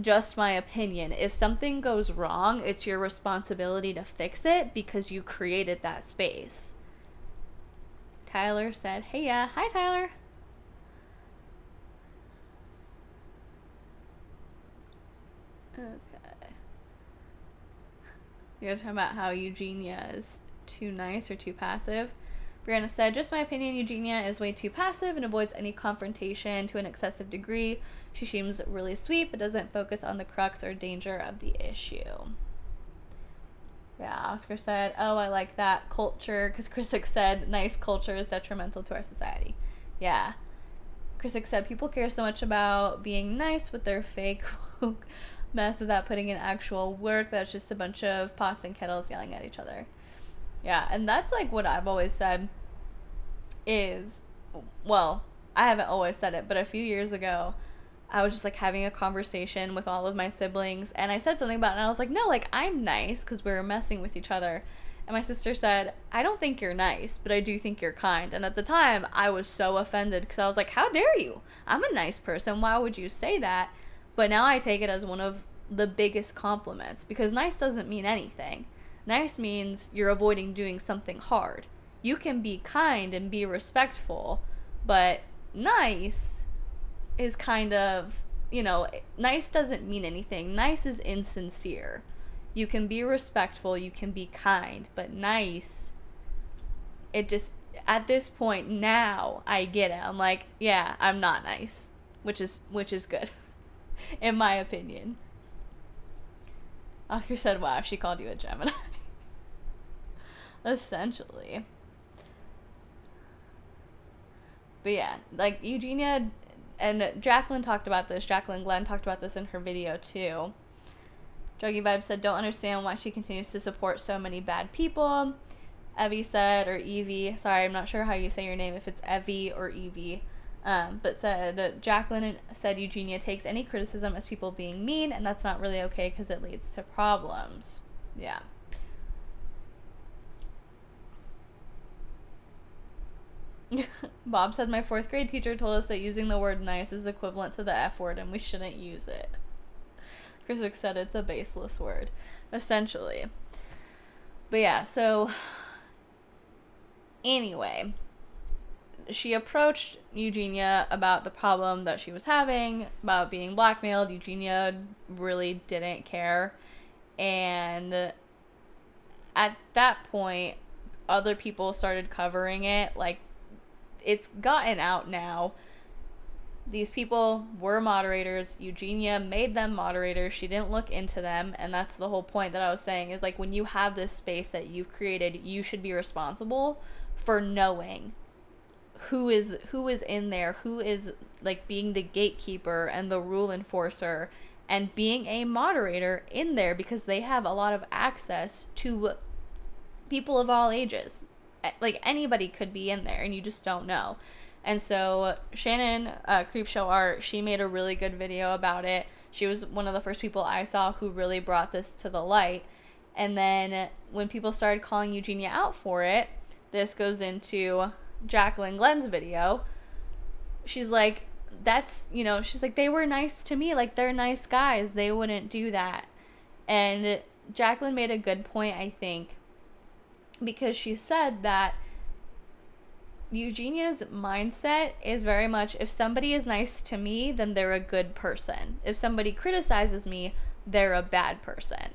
just my opinion, if something goes wrong, it's your responsibility to fix it because you created that space. Tyler said, hey, yeah. Hi, Tyler. You guys are talking about how Eugenia is too nice or too passive. Brianna said, just my opinion, Eugenia is way too passive and avoids any confrontation to an excessive degree. She seems really sweet, but doesn't focus on the crux or danger of the issue. Yeah, Oscar said, oh, I like that culture, because Chrisick said, nice culture is detrimental to our society. Yeah. Chrisick said, people care so much about being nice with their fake mess without putting in actual work. That's just a bunch of pots and kettles yelling at each other. Yeah, and that's like what I've always said is, well, I haven't always said it, but a few years ago, I was just like having a conversation with all of my siblings, and I said something about it, and I was like, no, like, I'm nice, because we were messing with each other. And my sister said, I don't think you're nice, but I do think you're kind. And at the time, I was so offended, because I was like, how dare you? I'm a nice person. Why would you say that? But now I take it as one of the biggest compliments, because nice doesn't mean anything. Nice means you're avoiding doing something hard. You can be kind and be respectful, but nice is kind of, you know, nice doesn't mean anything. Nice is insincere. You can be respectful, you can be kind, but nice, it just, at this point now, I get it. I'm like, yeah, I'm not nice, which is good, in my opinion. Oscar said, wow, she called you a Gemini. Essentially. But yeah, like Eugenia and Jaclyn talked about this. Jaclyn Glenn talked about this in her video too. Druggy Vibes said, don't understand why she continues to support so many bad people. Evie said, or Evie, sorry, I'm not sure how you say your name, if it's Evie or Evie. But said, Jaclyn said Eugenia takes any criticism as people being mean, and that's not really okay because it leads to problems. Yeah. Bob said, my 4th grade teacher told us that using the word nice is equivalent to the F word and we shouldn't use it. Chrisick said it's a baseless word, essentially. But yeah, so anyway, she approached Eugenia about the problem that she was having, about being blackmailed. Eugenia really didn't care. And at that point, other people started covering it. Like, it's gotten out now. These people were moderators. Eugenia made them moderators. She didn't look into them. And that's the whole point that I was saying is, like, when you have this space that you've created, you should be responsible for knowing who is in there, who is, like, being the gatekeeper and the rule enforcer and being a moderator in there, because they have a lot of access to people of all ages. Like, anybody could be in there and you just don't know. And so Shannon, Creepshow Art, she made a really good video about it. She was one of the first people I saw who really brought this to the light. And then when people started calling Eugenia out for it, this goes into Jaclyn Glenn's video. She's like, that's, you know, she's like, they were nice to me, like, they're nice guys, they wouldn't do that. And Jaclyn made a good point, I think, because she said that Eugenia's mindset is very much, if somebody is nice to me, then they're a good person. If somebody criticizes me, they're a bad person.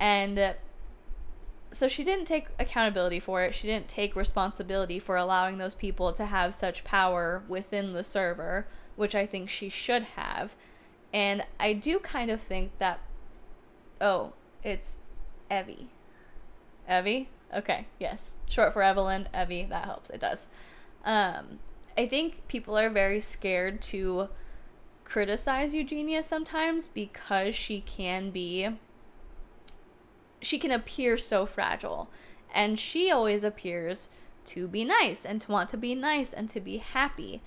And so she didn't take accountability for it. She didn't take responsibility for allowing those people to have such power within the server, which I think she should have. And I do kind of think that, oh, it's Evie. Evie? Okay, yes. Short for Evelyn, Evie, that helps. It does. I think people are very scared to criticize Eugenia sometimes because she can appear so fragile, and she always appears to be nice and to want to be nice and to be happy.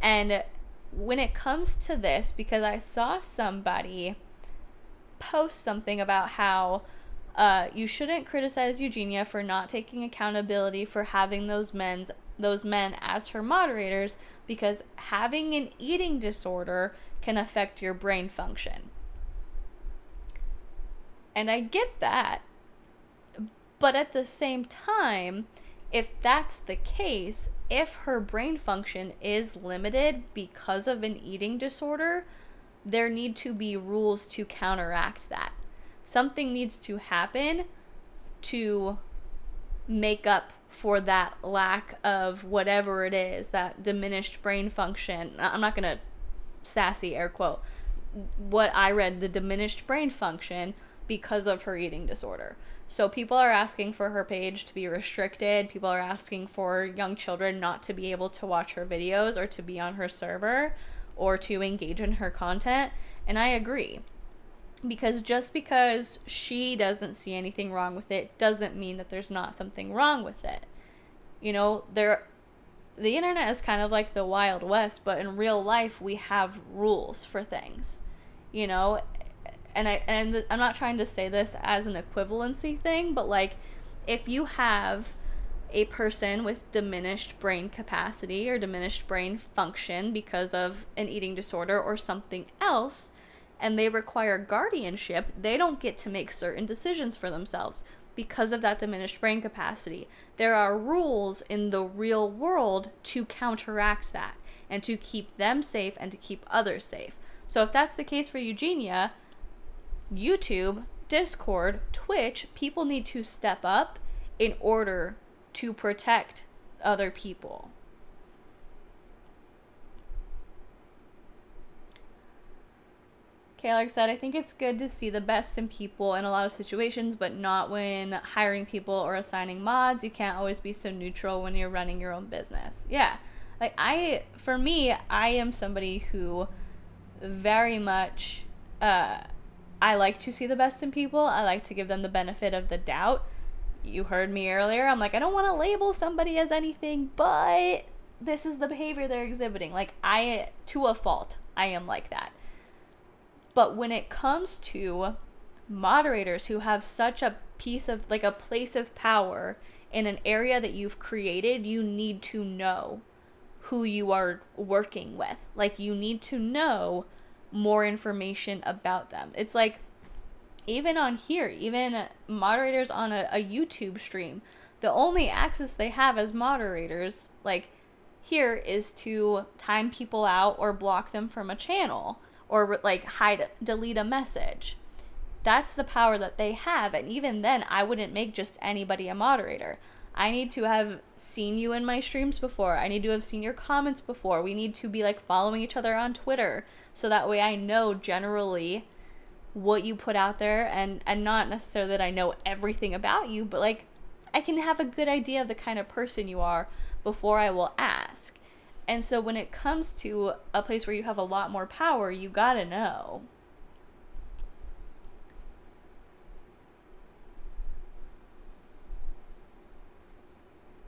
And when it comes to this, because I saw somebody post something about how you shouldn't criticize Eugenia for not taking accountability for having those men as her moderators, because having an eating disorder can affect your brain function. And I get that, but at the same time, if that's the case, if her brain function is limited because of an eating disorder, there need to be rules to counteract that. Something needs to happen to make up for that lack of whatever it is, that diminished brain function. I'm not going to sassy air quote what I read, the diminished brain function because of her eating disorder. So people are asking for her page to be restricted. People are asking for young children not to be able to watch her videos or to be on her server or to engage in her content. And I agree, because just because she doesn't see anything wrong with it doesn't mean that there's not something wrong with it. You know, the internet is kind of like the Wild West, but in real life we have rules for things, you know. And I'm not trying to say this as an equivalency thing, but like, if you have a person with diminished brain capacity or diminished brain function because of an eating disorder or something else, and they require guardianship, they don't get to make certain decisions for themselves because of that diminished brain capacity. There are rules in the real world to counteract that and to keep them safe and to keep others safe. So if that's the case for Eugenia, YouTube, Discord, Twitch, people need to step up in order to protect other people. Kaylarg said, I think it's good to see the best in people in a lot of situations, but not when hiring people or assigning mods. You can't always be so neutral when you're running your own business. Yeah. Like, for me, I am somebody who very much, I like to see the best in people. I like to give them the benefit of the doubt. You heard me earlier. I'm like, I don't want to label somebody as anything, but this is the behavior they're exhibiting. Like, to a fault, I am like that. But when it comes to moderators who have such a piece of, like, a place of power in an area that you've created, you need to know who you are working with. Like, you need to know more information about them. It's like, even on here, even moderators on a YouTube stream, the only access they have as moderators, like, here is to time people out or block them from a channel or, like, delete a message. That's the power that they have. And even then, I wouldn't make just anybody a moderator. I need to have seen you in my streams before. I need to have seen your comments before. We need to be, like, following each other on Twitter, so that way I know generally what you put out there, and not necessarily that I know everything about you, but, like, I can have a good idea of the kind of person you are before I will ask. And so when it comes to a place where you have a lot more power, you gotta know.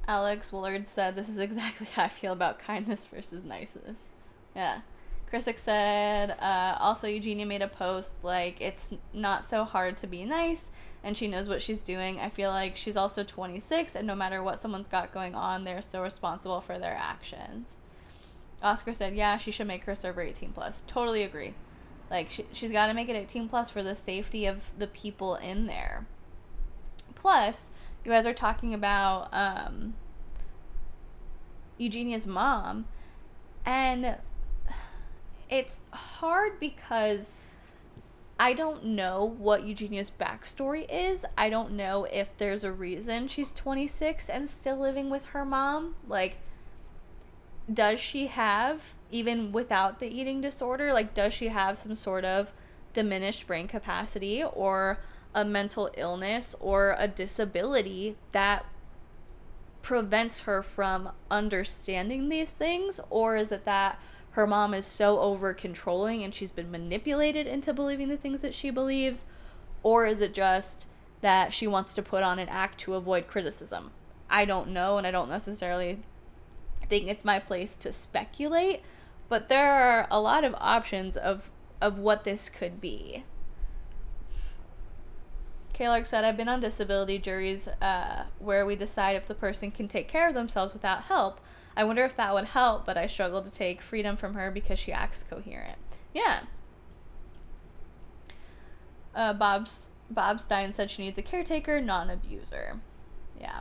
Alex Willard said, this is exactly how I feel about kindness versus niceness. Yeah. Chrisick said, also Eugenia made a post, like, it's not so hard to be nice, and she knows what she's doing. I feel like she's also 26, and no matter what someone's got going on, they're so responsible for their actions. Oscar said, yeah, she should make her server 18+. Totally agree. Like, she's got to make it 18+ for the safety of the people in there. Plus, you guys are talking about Eugenia's mom, and it's hard because I don't know what Eugenia's backstory is. I don't know if there's a reason she's 26 and still living with her mom. Like, does she have, even without the eating disorder, like, does she have some sort of diminished brain capacity or a mental illness or a disability that prevents her from understanding these things? Or is it that her mom is so over controlling and she's been manipulated into believing the things that she believes? Or is it just that she wants to put on an act to avoid criticism? I don't know, and I don't necessarily think it's my place to speculate, but there are a lot of options of what this could be. Kaylarg said, I've been on disability juries where we decide if the person can take care of themselves without help. I wonder if that would help, but I struggle to take freedom from her because she acts coherent. Yeah. Bob Stein said she needs a caretaker, not an abuser. Yeah.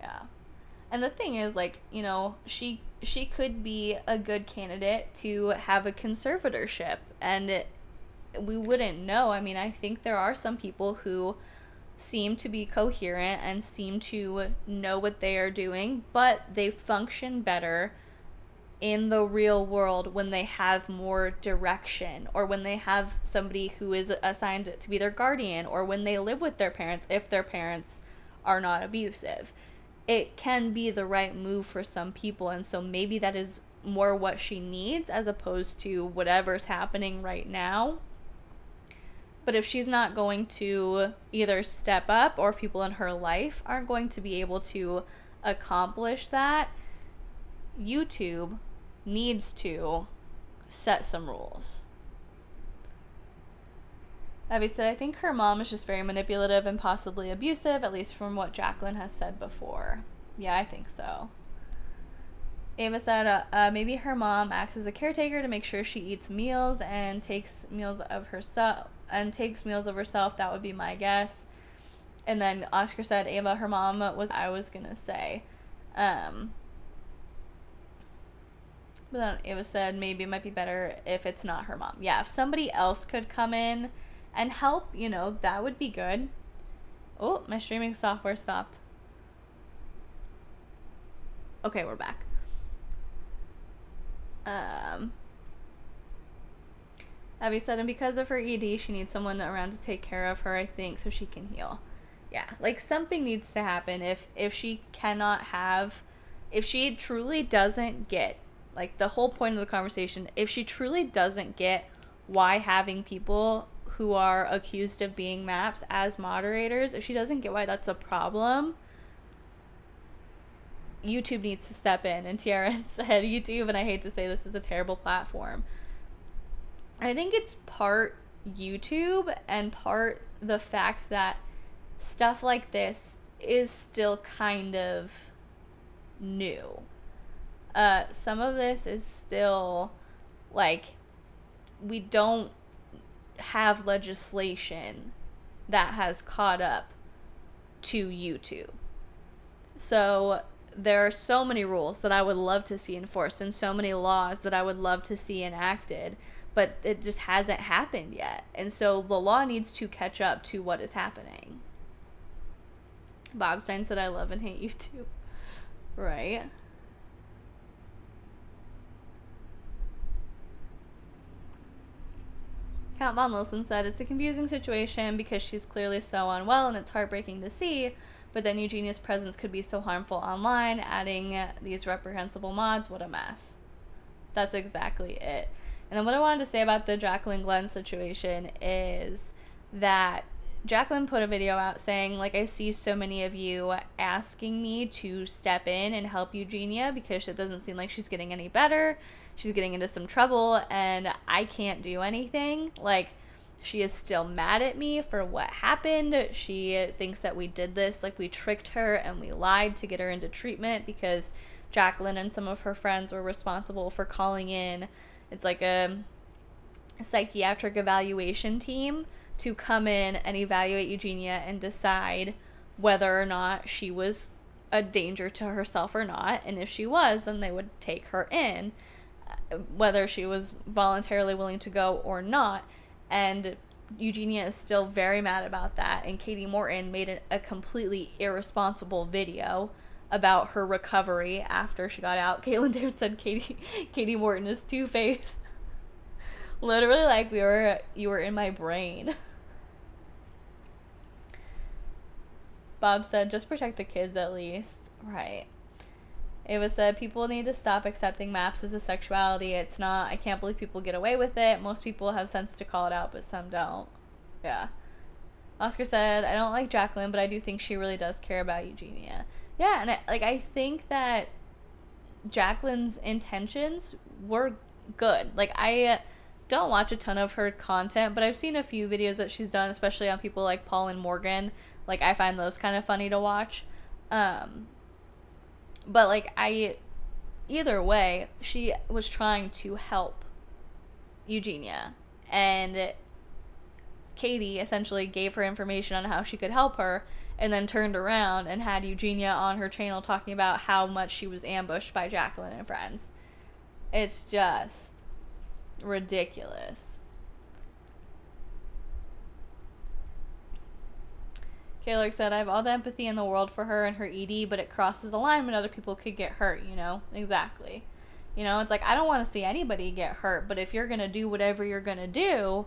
Yeah. And the thing is, like, you know, she could be a good candidate to have a conservatorship, and we wouldn't know. I mean, I think there are some people who seem to be coherent and seem to know what they are doing, but they function better in the real world when they have more direction, or when they have somebody who is assigned to be their guardian, or when they live with their parents if their parents are not abusive. It can be the right move for some people, and so maybe that is more what she needs as opposed to whatever's happening right now. But if she's not going to either step up, or if people in her life aren't going to be able to accomplish that, YouTube needs to set some rules. Abby said, I think her mom is just very manipulative and possibly abusive, at least from what Jaclyn has said before. Yeah, I think so. Ava said, maybe her mom acts as a caretaker to make sure she eats meals and takes meals of herself. That would be my guess. And then Oscar said, Ava, her mom was, I was gonna say. But then Ava said, maybe it might be better if it's not her mom. Yeah, if somebody else could come in and help, you know, that would be good. Oh, my streaming software stopped. Okay, we're back. Abby said, and because of her ED, she needs someone around to take care of her, I think, so she can heal. Yeah, like something needs to happen if she cannot have, if she truly doesn't get, like the whole point of the conversation, if she truly doesn't get why having people who are accused of being MAPs as moderators, if she doesn't get why that's a problem, YouTube needs to step in. And TRN said, YouTube, and I hate to say this, is a terrible platform. I think it's part YouTube and part the fact that stuff like this is still kind of new. Some of this is still, like, we don't have legislation that has caught up to YouTube. So there are so many rules that I would love to see enforced, and so many laws that I would love to see enacted, but it just hasn't happened yet. And so the law needs to catch up to what is happening. Bob Stein said, I love and hate YouTube. Right? Count Von Wilson said, it's a confusing situation because she's clearly so unwell and it's heartbreaking to see, but then Eugenia's presence could be so harmful online, adding these reprehensible mods, what a mess. That's exactly it. And then what I wanted to say about the Jaclyn Glenn situation is that Jaclyn put a video out saying, like, I see so many of you asking me to step in and help Eugenia because it doesn't seem like she's getting any better. She's getting into some trouble and I can't do anything. Like, she is still mad at me for what happened. She thinks that we did this, like we tricked her and we lied to get her into treatment because Jaclyn and some of her friends were responsible for calling in. It's like a psychiatric evaluation team to come in and evaluate Eugenia and decide whether or not she was a danger to herself or not. And if she was, then they would take her in, whether she was voluntarily willing to go or not. And Eugenia is still very mad about that. And Kati Morton made a completely irresponsible video about her recovery after she got out. Caitlin David said, Kati Morton is two-faced. Literally, like, you were in my brain. Bob said, just protect the kids at least. Right. Ava said, people need to stop accepting MAPs as a sexuality. It's not, I can't believe people get away with it. Most people have sense to call it out, but some don't. Yeah. Oscar said, I don't like Jaclyn, but I do think she really does care about Eugenia. Yeah, and I think that Jaclyn's intentions were good. Like, I don't watch a ton of her content, but I've seen a few videos that she's done, especially on people like Paul and Morgan. Like, I find those kind of funny to watch. But, like, either way, she was trying to help Eugenia, and Kati essentially gave her information on how she could help her, and then turned around and had Eugenia on her channel talking about how much she was ambushed by Jaclyn and friends. It's just ridiculous. Kaylarg said, I have all the empathy in the world for her and her ED, but it crosses a line when other people could get hurt, you know? Exactly. You know, it's like, I don't want to see anybody get hurt, but if you're going to do whatever you're going to do,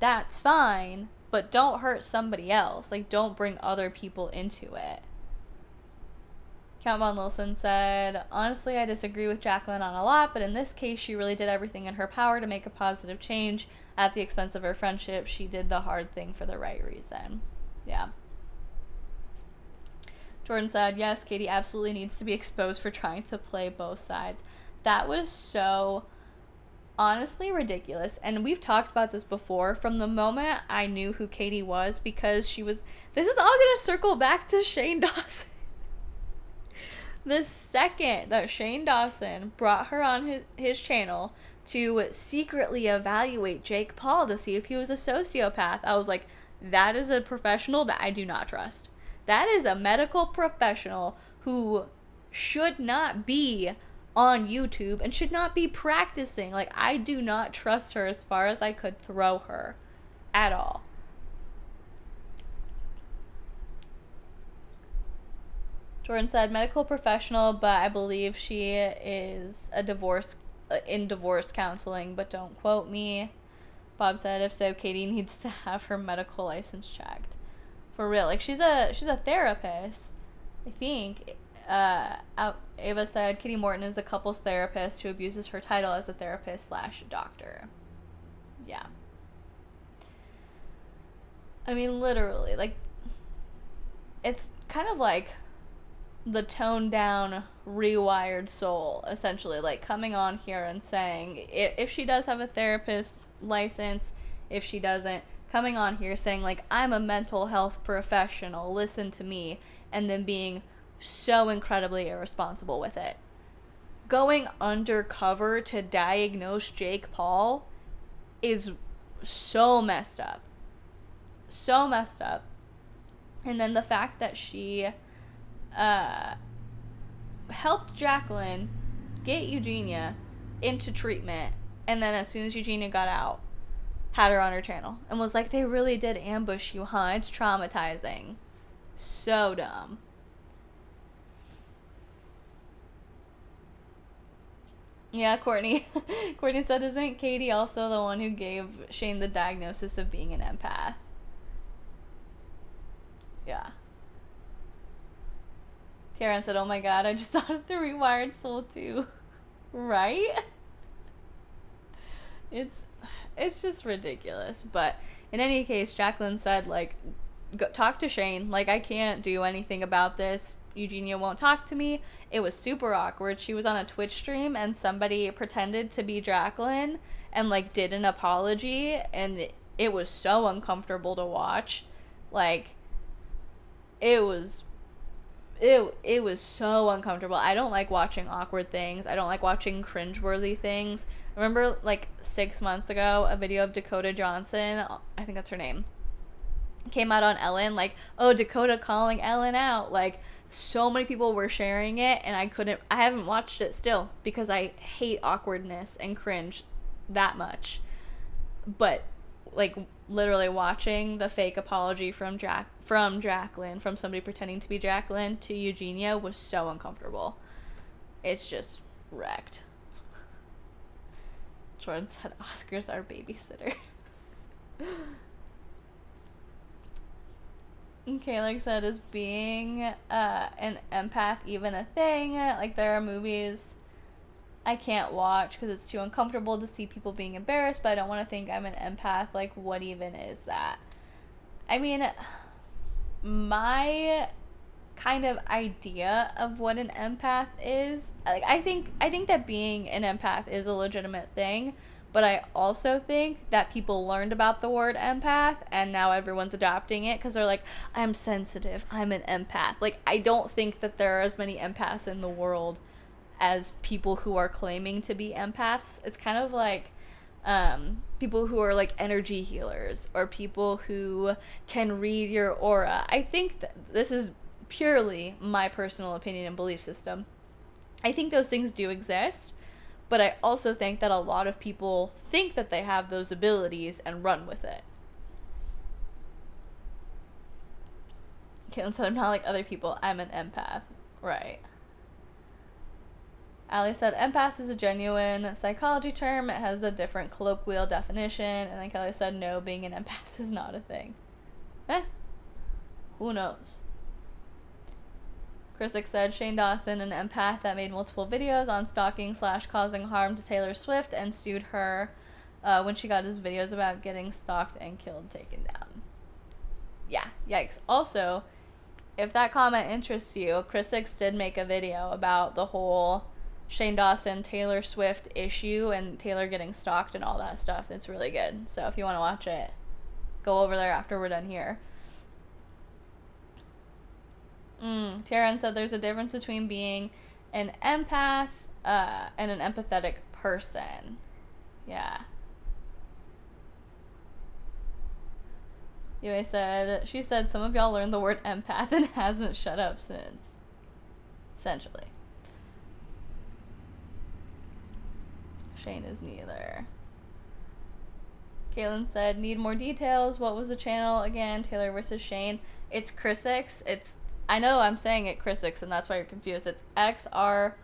that's fine, but don't hurt somebody else. Like, don't bring other people into it. Count Von Wilson said, honestly, I disagree with Jaclyn on a lot, but in this case, she really did everything in her power to make a positive change at the expense of her friendship. She did the hard thing for the right reason. Yeah. Jordan said, yes, Katie absolutely needs to be exposed for trying to play both sides. That was so honestly ridiculous. And we've talked about this before. From the moment I knew who Katie was, because she was, this is all going to circle back to Shane Dawson. The second that Shane Dawson brought her on his channel to secretly evaluate Jake Paul to see if he was a sociopath, I was like, that is a professional that I do not trust. That is a medical professional who should not be on YouTube and should not be practicing. Like, I do not trust her as far as I could throw her at all. Jordan said, medical professional, but I believe she is a in divorce counseling, but don't quote me. Bob said, if so, Katie needs to have her medical license checked. For real. Like, she's a therapist, I think. Ava said, Kati Morton is a couples therapist who abuses her title as a therapist/doctor. Yeah. I mean, literally, like, it's kind of like the toned down rewired soul, essentially, like coming on here and saying, if she does have a therapist license, if she doesn't, coming on here saying, like, I'm a mental health professional, listen to me, and then being so incredibly irresponsible with it. Going undercover to diagnose Jake Paul is so messed up. So messed up. And then the fact that she helped Jaclyn get Eugenia into treatment, and then as soon as Eugenia got out, had her on her channel and was like, they really did ambush you, huh? It's traumatizing. So dumb. Yeah, Courtney. Courtney said, isn't Katie also the one who gave Shane the diagnosis of being an empath? Yeah. Tieran said, oh my god, I just thought of the rewired soul too. Right? It's just ridiculous. But in any case, Jaclyn said, like, go talk to Shane. Like, I can't do anything about this. Eugenia won't talk to me. It was super awkward. She was on a Twitch stream and somebody pretended to be Jaclyn and, like, did an apology, and it was so uncomfortable to watch. Like, it was so uncomfortable. I don't like watching awkward things. I don't like watching cringeworthy things. I remember, like, 6 months ago, a video of Dakota Johnson, I think that's her name, came out on Ellen, like, oh, Dakota calling Ellen out. Like, so many people were sharing it, and I haven't watched it still because I hate awkwardness and cringe that much. But, like, literally watching the fake apology from somebody pretending to be Jaclyn to Eugenia was so uncomfortable. It's just wrecked. Jordan said, Oscar's our babysitter. And Kaylarg said, is being an empath even a thing? Like, there are movies I can't watch because it's too uncomfortable to see people being embarrassed, but I don't want to think I'm an empath. Like, what even is that? I mean, my kind of idea of what an empath is, like, I think that being an empath is a legitimate thing, but I also think that people learned about the word empath and now everyone's adopting it because they're like, I'm sensitive, I'm an empath. Like, I don't think that there are as many empaths in the world as people who are claiming to be empaths. It's kind of like people who are, like, energy healers or people who can read your aura. I think that this is purely my personal opinion and belief system. I think those things do exist, but I also think that a lot of people think that they have those abilities and run with it. Caitlin said, I'm not like other people. I'm an empath. Right. Allie said, empath is a genuine psychology term. It has a different colloquial definition. And then Kelly said, no, being an empath is not a thing. Eh. Who knows? Chrisick said, Shane Dawson, an empath that made multiple videos on stalking/causing harm to Taylor Swift and sued her when she got his videos about getting stalked and killed taken down. Yeah, yikes. Also, if that comment interests you, Chrisick did make a video about the whole Shane Dawson, Taylor Swift issue and Taylor getting stalked and all that stuff. It's really good. So if you want to watch it, go over there after we're done here. Tieran said there's a difference between being an empath and an empathetic person. Yeah. UA said, she said some of y'all learned the word empath and hasn't shut up since. Essentially. Shane is neither. Kaylin said, need more details. What was the channel again? Taylor versus Shane. It's Chrisick. It's, I know I'm saying it Chrisick, and that's why you're confused. It's XRYXIX,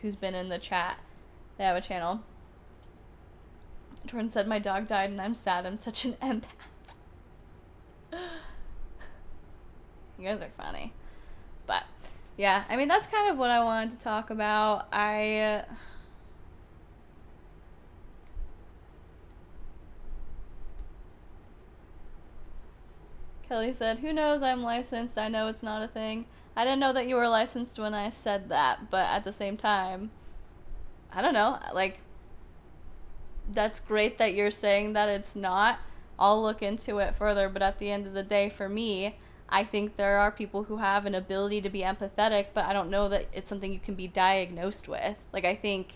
who's been in the chat. They have a channel. Jordan said, my dog died and I'm sad. I'm such an empath. You guys are funny. But, yeah. I mean, that's kind of what I wanted to talk about. Kelly said, who knows, I'm licensed, I know it's not a thing. I didn't know that you were licensed when I said that, but at the same time, I don't know, like, that's great that you're saying that it's not. I'll look into it further, but at the end of the day, for me, I think there are people who have an ability to be empathetic, but I don't know that it's something you can be diagnosed with. Like, I think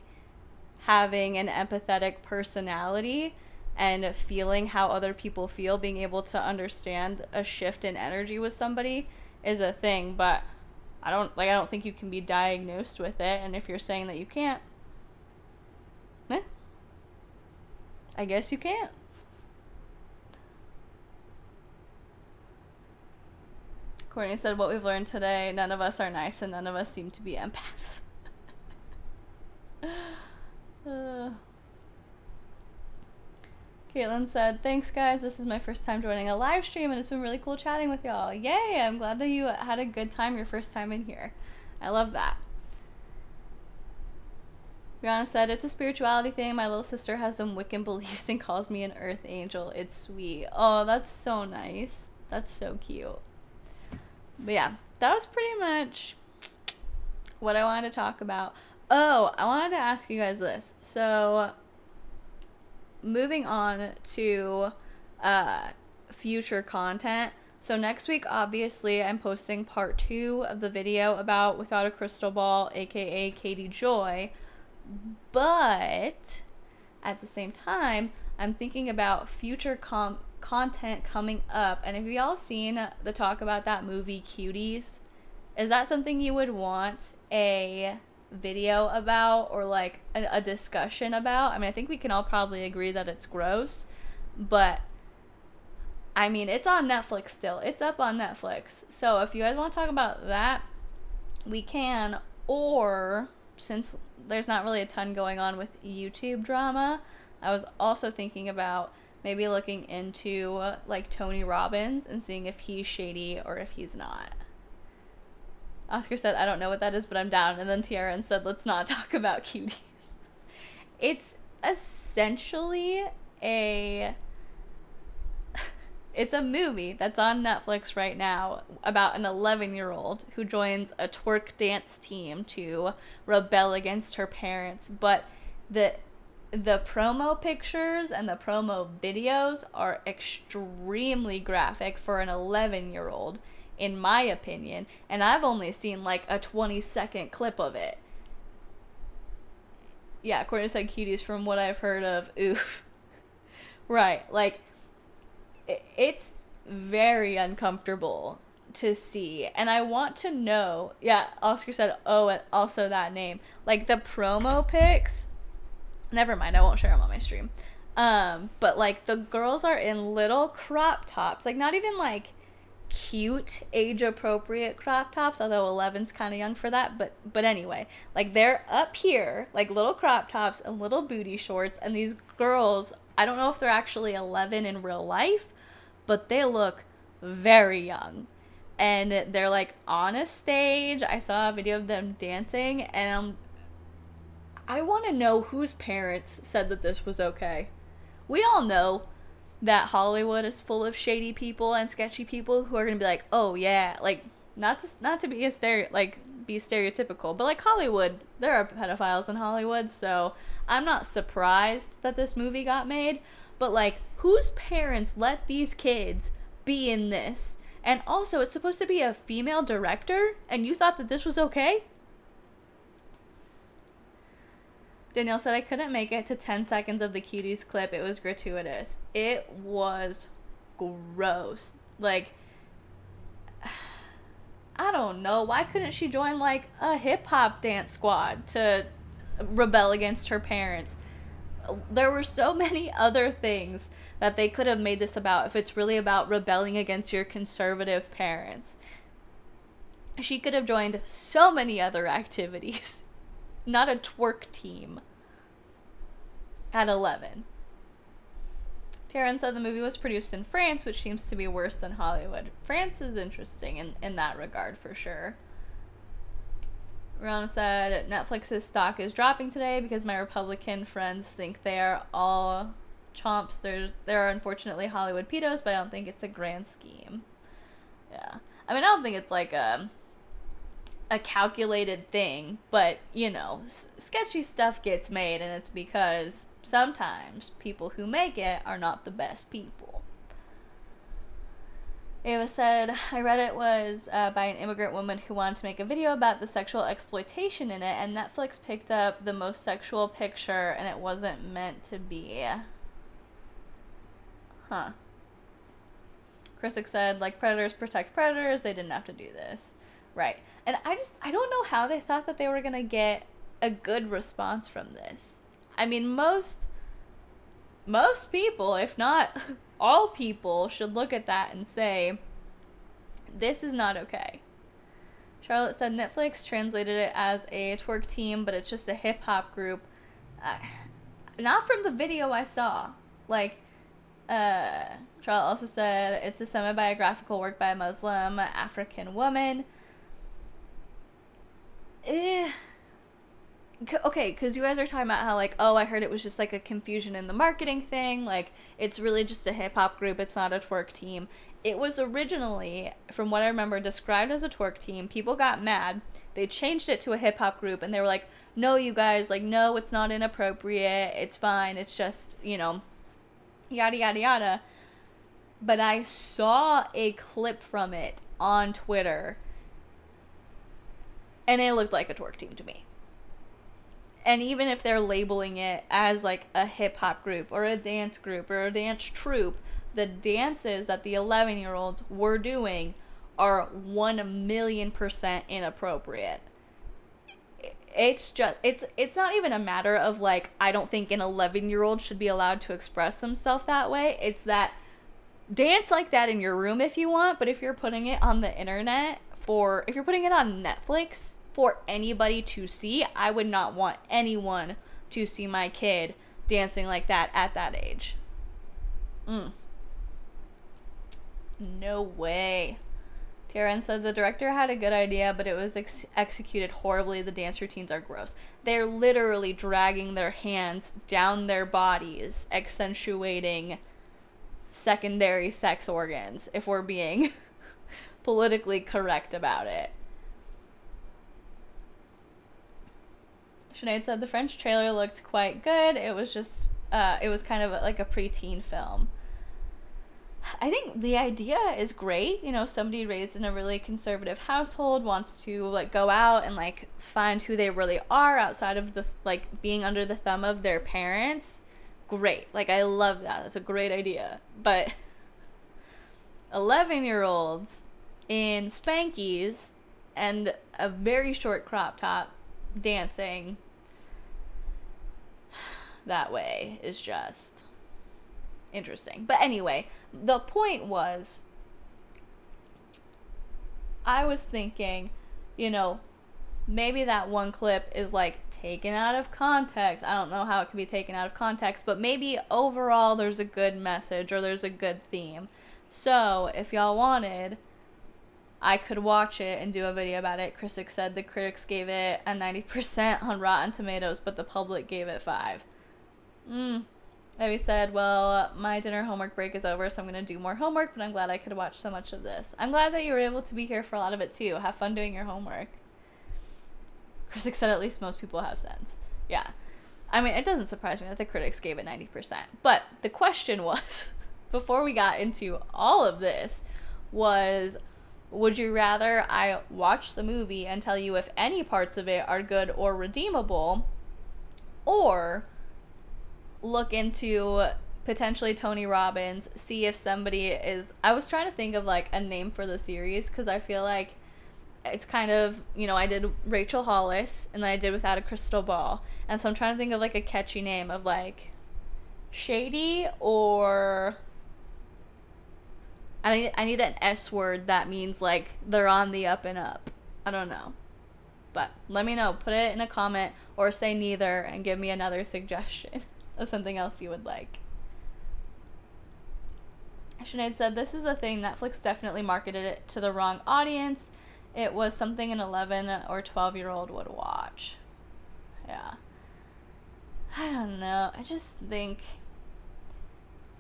having an empathetic personality and feeling how other people feel, being able to understand a shift in energy with somebody is a thing, but I don't think you can be diagnosed with it, and if you're saying that you can't, I guess you can't. Courtney said, what we've learned today, none of us are nice and none of us seem to be empaths. Caitlin said, thanks guys, this is my first time joining a live stream and it's been really cool chatting with y'all. Yay, I'm glad that you had a good time your first time in here. I love that. Brianna said, it's a spirituality thing. My little sister has some Wiccan beliefs and calls me an earth angel. It's sweet. Oh, that's so nice. That's so cute. But yeah, that was pretty much what I wanted to talk about. Oh, I wanted to ask you guys this. So, moving on to future content. So next week, obviously, I'm posting part 2 of the video about Without a Crystal Ball, aka Katie Joy. But at the same time, I'm thinking about future content coming up. And have y'all seen the talk about that movie Cuties? Is that something you would want a video about, or like a discussion about? I mean, I think we can all probably agree that it's gross, but I mean, it's on Netflix still. It's up on Netflix. So if you guys want to talk about that, we can. Or since there's not really a ton going on with YouTube drama, I was also thinking about maybe looking into like Tony Robbins and seeing if he's shady or if he's not. Oscar said, I don't know what that is, but I'm down. And then Tieran said, let's not talk about Cuties. It's essentially a movie that's on Netflix right now about an 11-year-old who joins a twerk dance team to rebel against her parents. But the promo pictures and the promo videos are extremely graphic for an 11-year-old. In my opinion, and I've only seen like a 20-second clip of it. Yeah, Courtney said Cuties, from what I've heard of, oof. Right, like, it's very uncomfortable to see, and I want to know, yeah, Oscar said, oh, and also that name. Like, the promo pics, never mind, I won't share them on my stream. But like, the girls are in little crop tops, like, not even like cute, age-appropriate crop tops, although 11's kind of young for that, but anyway, like, they're up here, like little crop tops and little booty shorts, and these girls, I don't know if they're actually 11 in real life, but they look very young, and they're like on a stage. I saw a video of them dancing, and I want to know whose parents said that this was okay. We all know that Hollywood is full of shady people and sketchy people who are gonna be like, oh yeah, like, not to be a stereotypical, but like Hollywood, there are pedophiles in Hollywood, so I'm not surprised that this movie got made, but like, whose parents let these kids be in this? And also, it's supposed to be a female director, and you thought that this was okay? Danielle said, I couldn't make it to 10 seconds of the cuties clip. It was gratuitous. It was gross. Like, I don't know. Why couldn't she join, like, a hip-hop dance squad to rebel against her parents? There were so many other things that they could have made this about if it's really about rebelling against your conservative parents. She could have joined so many other activities. Not a twerk team at 11. Tieran said the movie was produced in France, which seems to be worse than Hollywood. France is interesting in that regard, for sure. Rihanna said, Netflix's stock is dropping today because my Republican friends think they are all chomps. There are unfortunately Hollywood pedos, but I don't think it's a grand scheme. Yeah. I mean, I don't think it's like a calculated thing, but, you know, sketchy stuff gets made, and it's because sometimes people who make it are not the best people. Ava said, I read it was by an immigrant woman who wanted to make a video about the sexual exploitation in it, and Netflix picked up the most sexual picture, and it wasn't meant to be. Huh. Chrisick said, like, predators protect predators, they didn't have to do this. Right. And I don't know how they thought that they were going to get a good response from this. I mean, most people, if not all people, should look at that and say, this is not okay. Charlotte said Netflix translated it as a twerk team, but it's just a hip-hop group. Not from the video I saw. Like, Charlotte also said it's a semi-biographical work by a Muslim African woman. Okay, because you guys are talking about how, like, oh, I heard it was just, like, a confusion in the marketing thing. Like, it's really just a hip-hop group. It's not a twerk team. It was originally, from what I remember, described as a twerk team. People got mad. They changed it to a hip-hop group, and they were like, no, you guys, like, no, it's not inappropriate. It's fine. It's just, you know, yada, yada, yada. But I saw a clip from it on Twitter, and it looked like a twerk team to me. And even if they're labeling it as like a hip hop group or a dance troupe, the dances that the 11-year-olds were doing are 1,000,000% inappropriate. It's just, it's not even a matter of like, I don't think an 11-year-old should be allowed to express themselves that way. It's that dance like that in your room if you want, but if you're putting it on the internet, or if you're putting it on Netflix for anybody to see, I would not want anyone to see my kid dancing like that at that age. No way. Tieran said the director had a good idea, but it was executed horribly. The dance routines are gross. They're literally dragging their hands down their bodies, accentuating secondary sex organs, if we're being politically correct about it. Sinead said the French trailer looked quite good. It was just, it was kind of like a preteen film. I think the idea is great. You know, somebody raised in a really conservative household wants to like go out and like find who they really are outside of the, like, being under the thumb of their parents. Great. Like, I love that. That's a great idea. But 11-year-olds in spankies and a very short crop top dancing that way is just interesting. But anyway, the point was, I was thinking, you know, maybe that one clip is like taken out of context. I don't know how it can be taken out of context, but maybe overall there's a good message or there's a good theme. So if y'all wanted, I could watch it and do a video about it. Chrisick said the critics gave it a 90% on Rotten Tomatoes, but the public gave it 5. Evie said, well, my dinner homework break is over, so I'm going to do more homework, but I'm glad I could watch so much of this. I'm glad that you were able to be here for a lot of it, too. Have fun doing your homework. Chrisick said at least most people have sense. Yeah. I mean, it doesn't surprise me that the critics gave it 90%. But the question was, before we got into all of this, was, would you rather I watch the movie and tell you if any parts of it are good or redeemable, or look into potentially Tony Robbins, see if somebody is... I was trying to think of like a name for the series, because I feel like it's kind of, you know, I did Rachel Hollis and then I did Without a Crystal Ball, and so I'm trying to think of like a catchy name of like Shady, or I need an S word that means like they're on the up and up. I don't know, but let me know, put it in a comment, or say neither and give me another suggestion of something else you would like. Sinead said, this is the thing, Netflix definitely marketed it to the wrong audience. It was something an 11 or 12-year-old would watch. Yeah. I don't know. I just think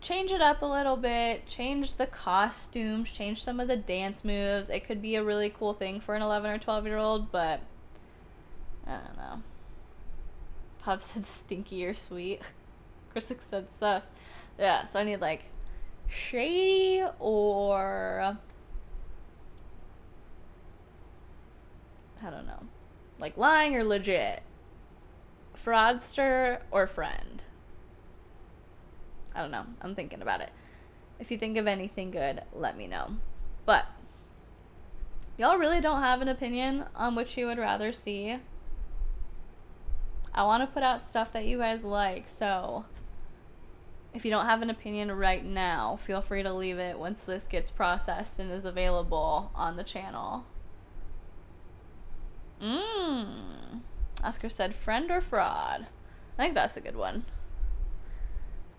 change it up a little bit. Change the costumes. Change some of the dance moves. It could be a really cool thing for an 11 or 12-year-old, but I don't know. Bob said stinky or sweet. Chrisick said sus. Yeah, so I need like Shady or I don't know, like lying or legit, fraudster or friend. I don't know, I'm thinking about it. If you think of anything good, let me know. But y'all really don't have an opinion on which you would rather see. I want to put out stuff that you guys like, so if you don't have an opinion right now, feel free to leave it once this gets processed and is available on the channel. Oscar said friend or fraud. I think that's a good one.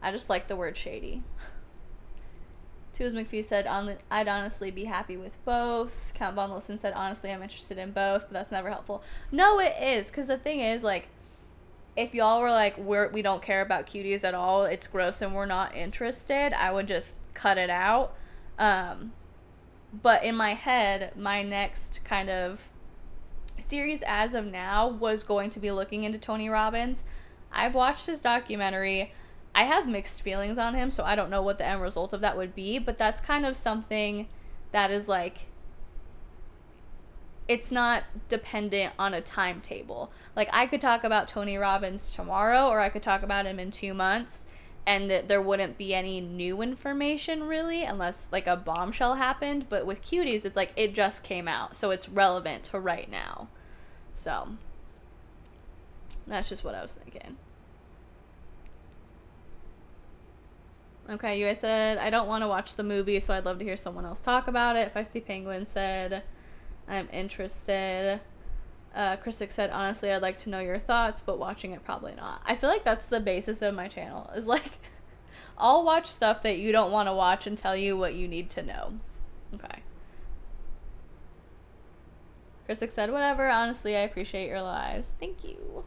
I just like the word shady. Tuas McPhee said, I'd honestly be happy with both. Count Von Wilson said, honestly, I'm interested in both, but that's never helpful. No, it is, because the thing is, like, if y'all were like, we don't care about cuties at all, it's gross and we're not interested, I would just cut it out. But in my head, my next kind of series as of now was going to be looking into Tony Robbins. I've watched his documentary. I have mixed feelings on him, so I don't know what the end result of that would be, but that's kind of something that is like, it's not dependent on a timetable. Like, I could talk about Tony Robbins tomorrow, or I could talk about him in 2 months, and there wouldn't be any new information, really, unless, like, a bombshell happened. But with cuties, it's like, it just came out, so it's relevant to right now. So, that's just what I was thinking. Okay, you guys said, I don't want to watch the movie, so I'd love to hear someone else talk about it. Feisty Penguin said, I'm interested. Chrisick said, honestly, I'd like to know your thoughts, but watching it, probably not. I feel like that's the basis of my channel, is like, I'll watch stuff that you don't want to watch and tell you what you need to know. Okay. Chrisick said, whatever, honestly, I appreciate your lives. Thank you.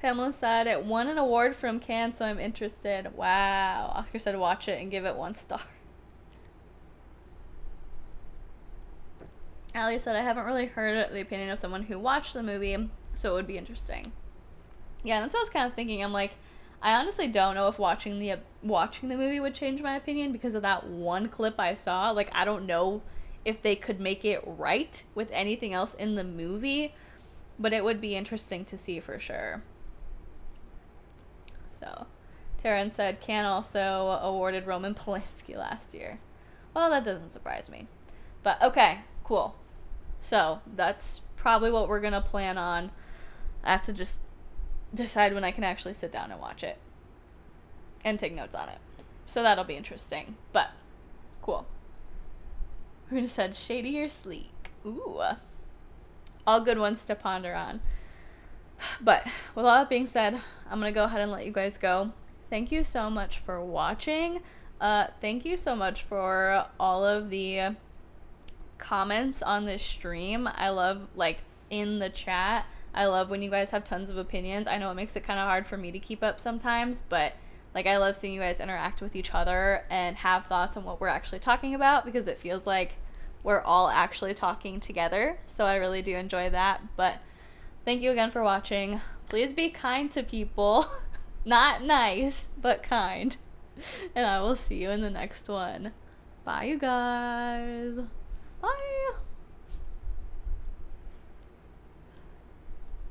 Pamela said, it won an award from Cannes, so I'm interested. Wow. Oscar said, watch it and give it 1 star. Ali said, I haven't really heard the opinion of someone who watched the movie, so it would be interesting. Yeah, that's what I was kind of thinking. I'm like, I honestly don't know if watching the movie would change my opinion because of that one clip I saw. Like, I don't know if they could make it right with anything else in the movie, but it would be interesting to see for sure. So, Tieran said, Cannes also awarded Roman Polanski last year. Well, that doesn't surprise me. But, okay, cool. So that's probably what we're gonna plan on. I have to just decide when I can actually sit down and watch it and take notes on it, so that'll be interesting. But cool. Who decides shady or sleek? Ooh. All good ones to ponder on. But with all that being said, I'm going to go ahead and let you guys go. Thank you so much for watching. Thank you so much for all of the comments on this stream. I love, like, in the chat. I love when you guys have tons of opinions. I know it makes it kind of hard for me to keep up sometimes, but like, I love seeing you guys interact with each other and have thoughts on what we're actually talking about, because it feels like we're all actually talking together. So I really do enjoy that. But thank you again for watching. Please be kind to people. Not nice, but kind. And I will see you in the next one. Bye, you guys. Bye.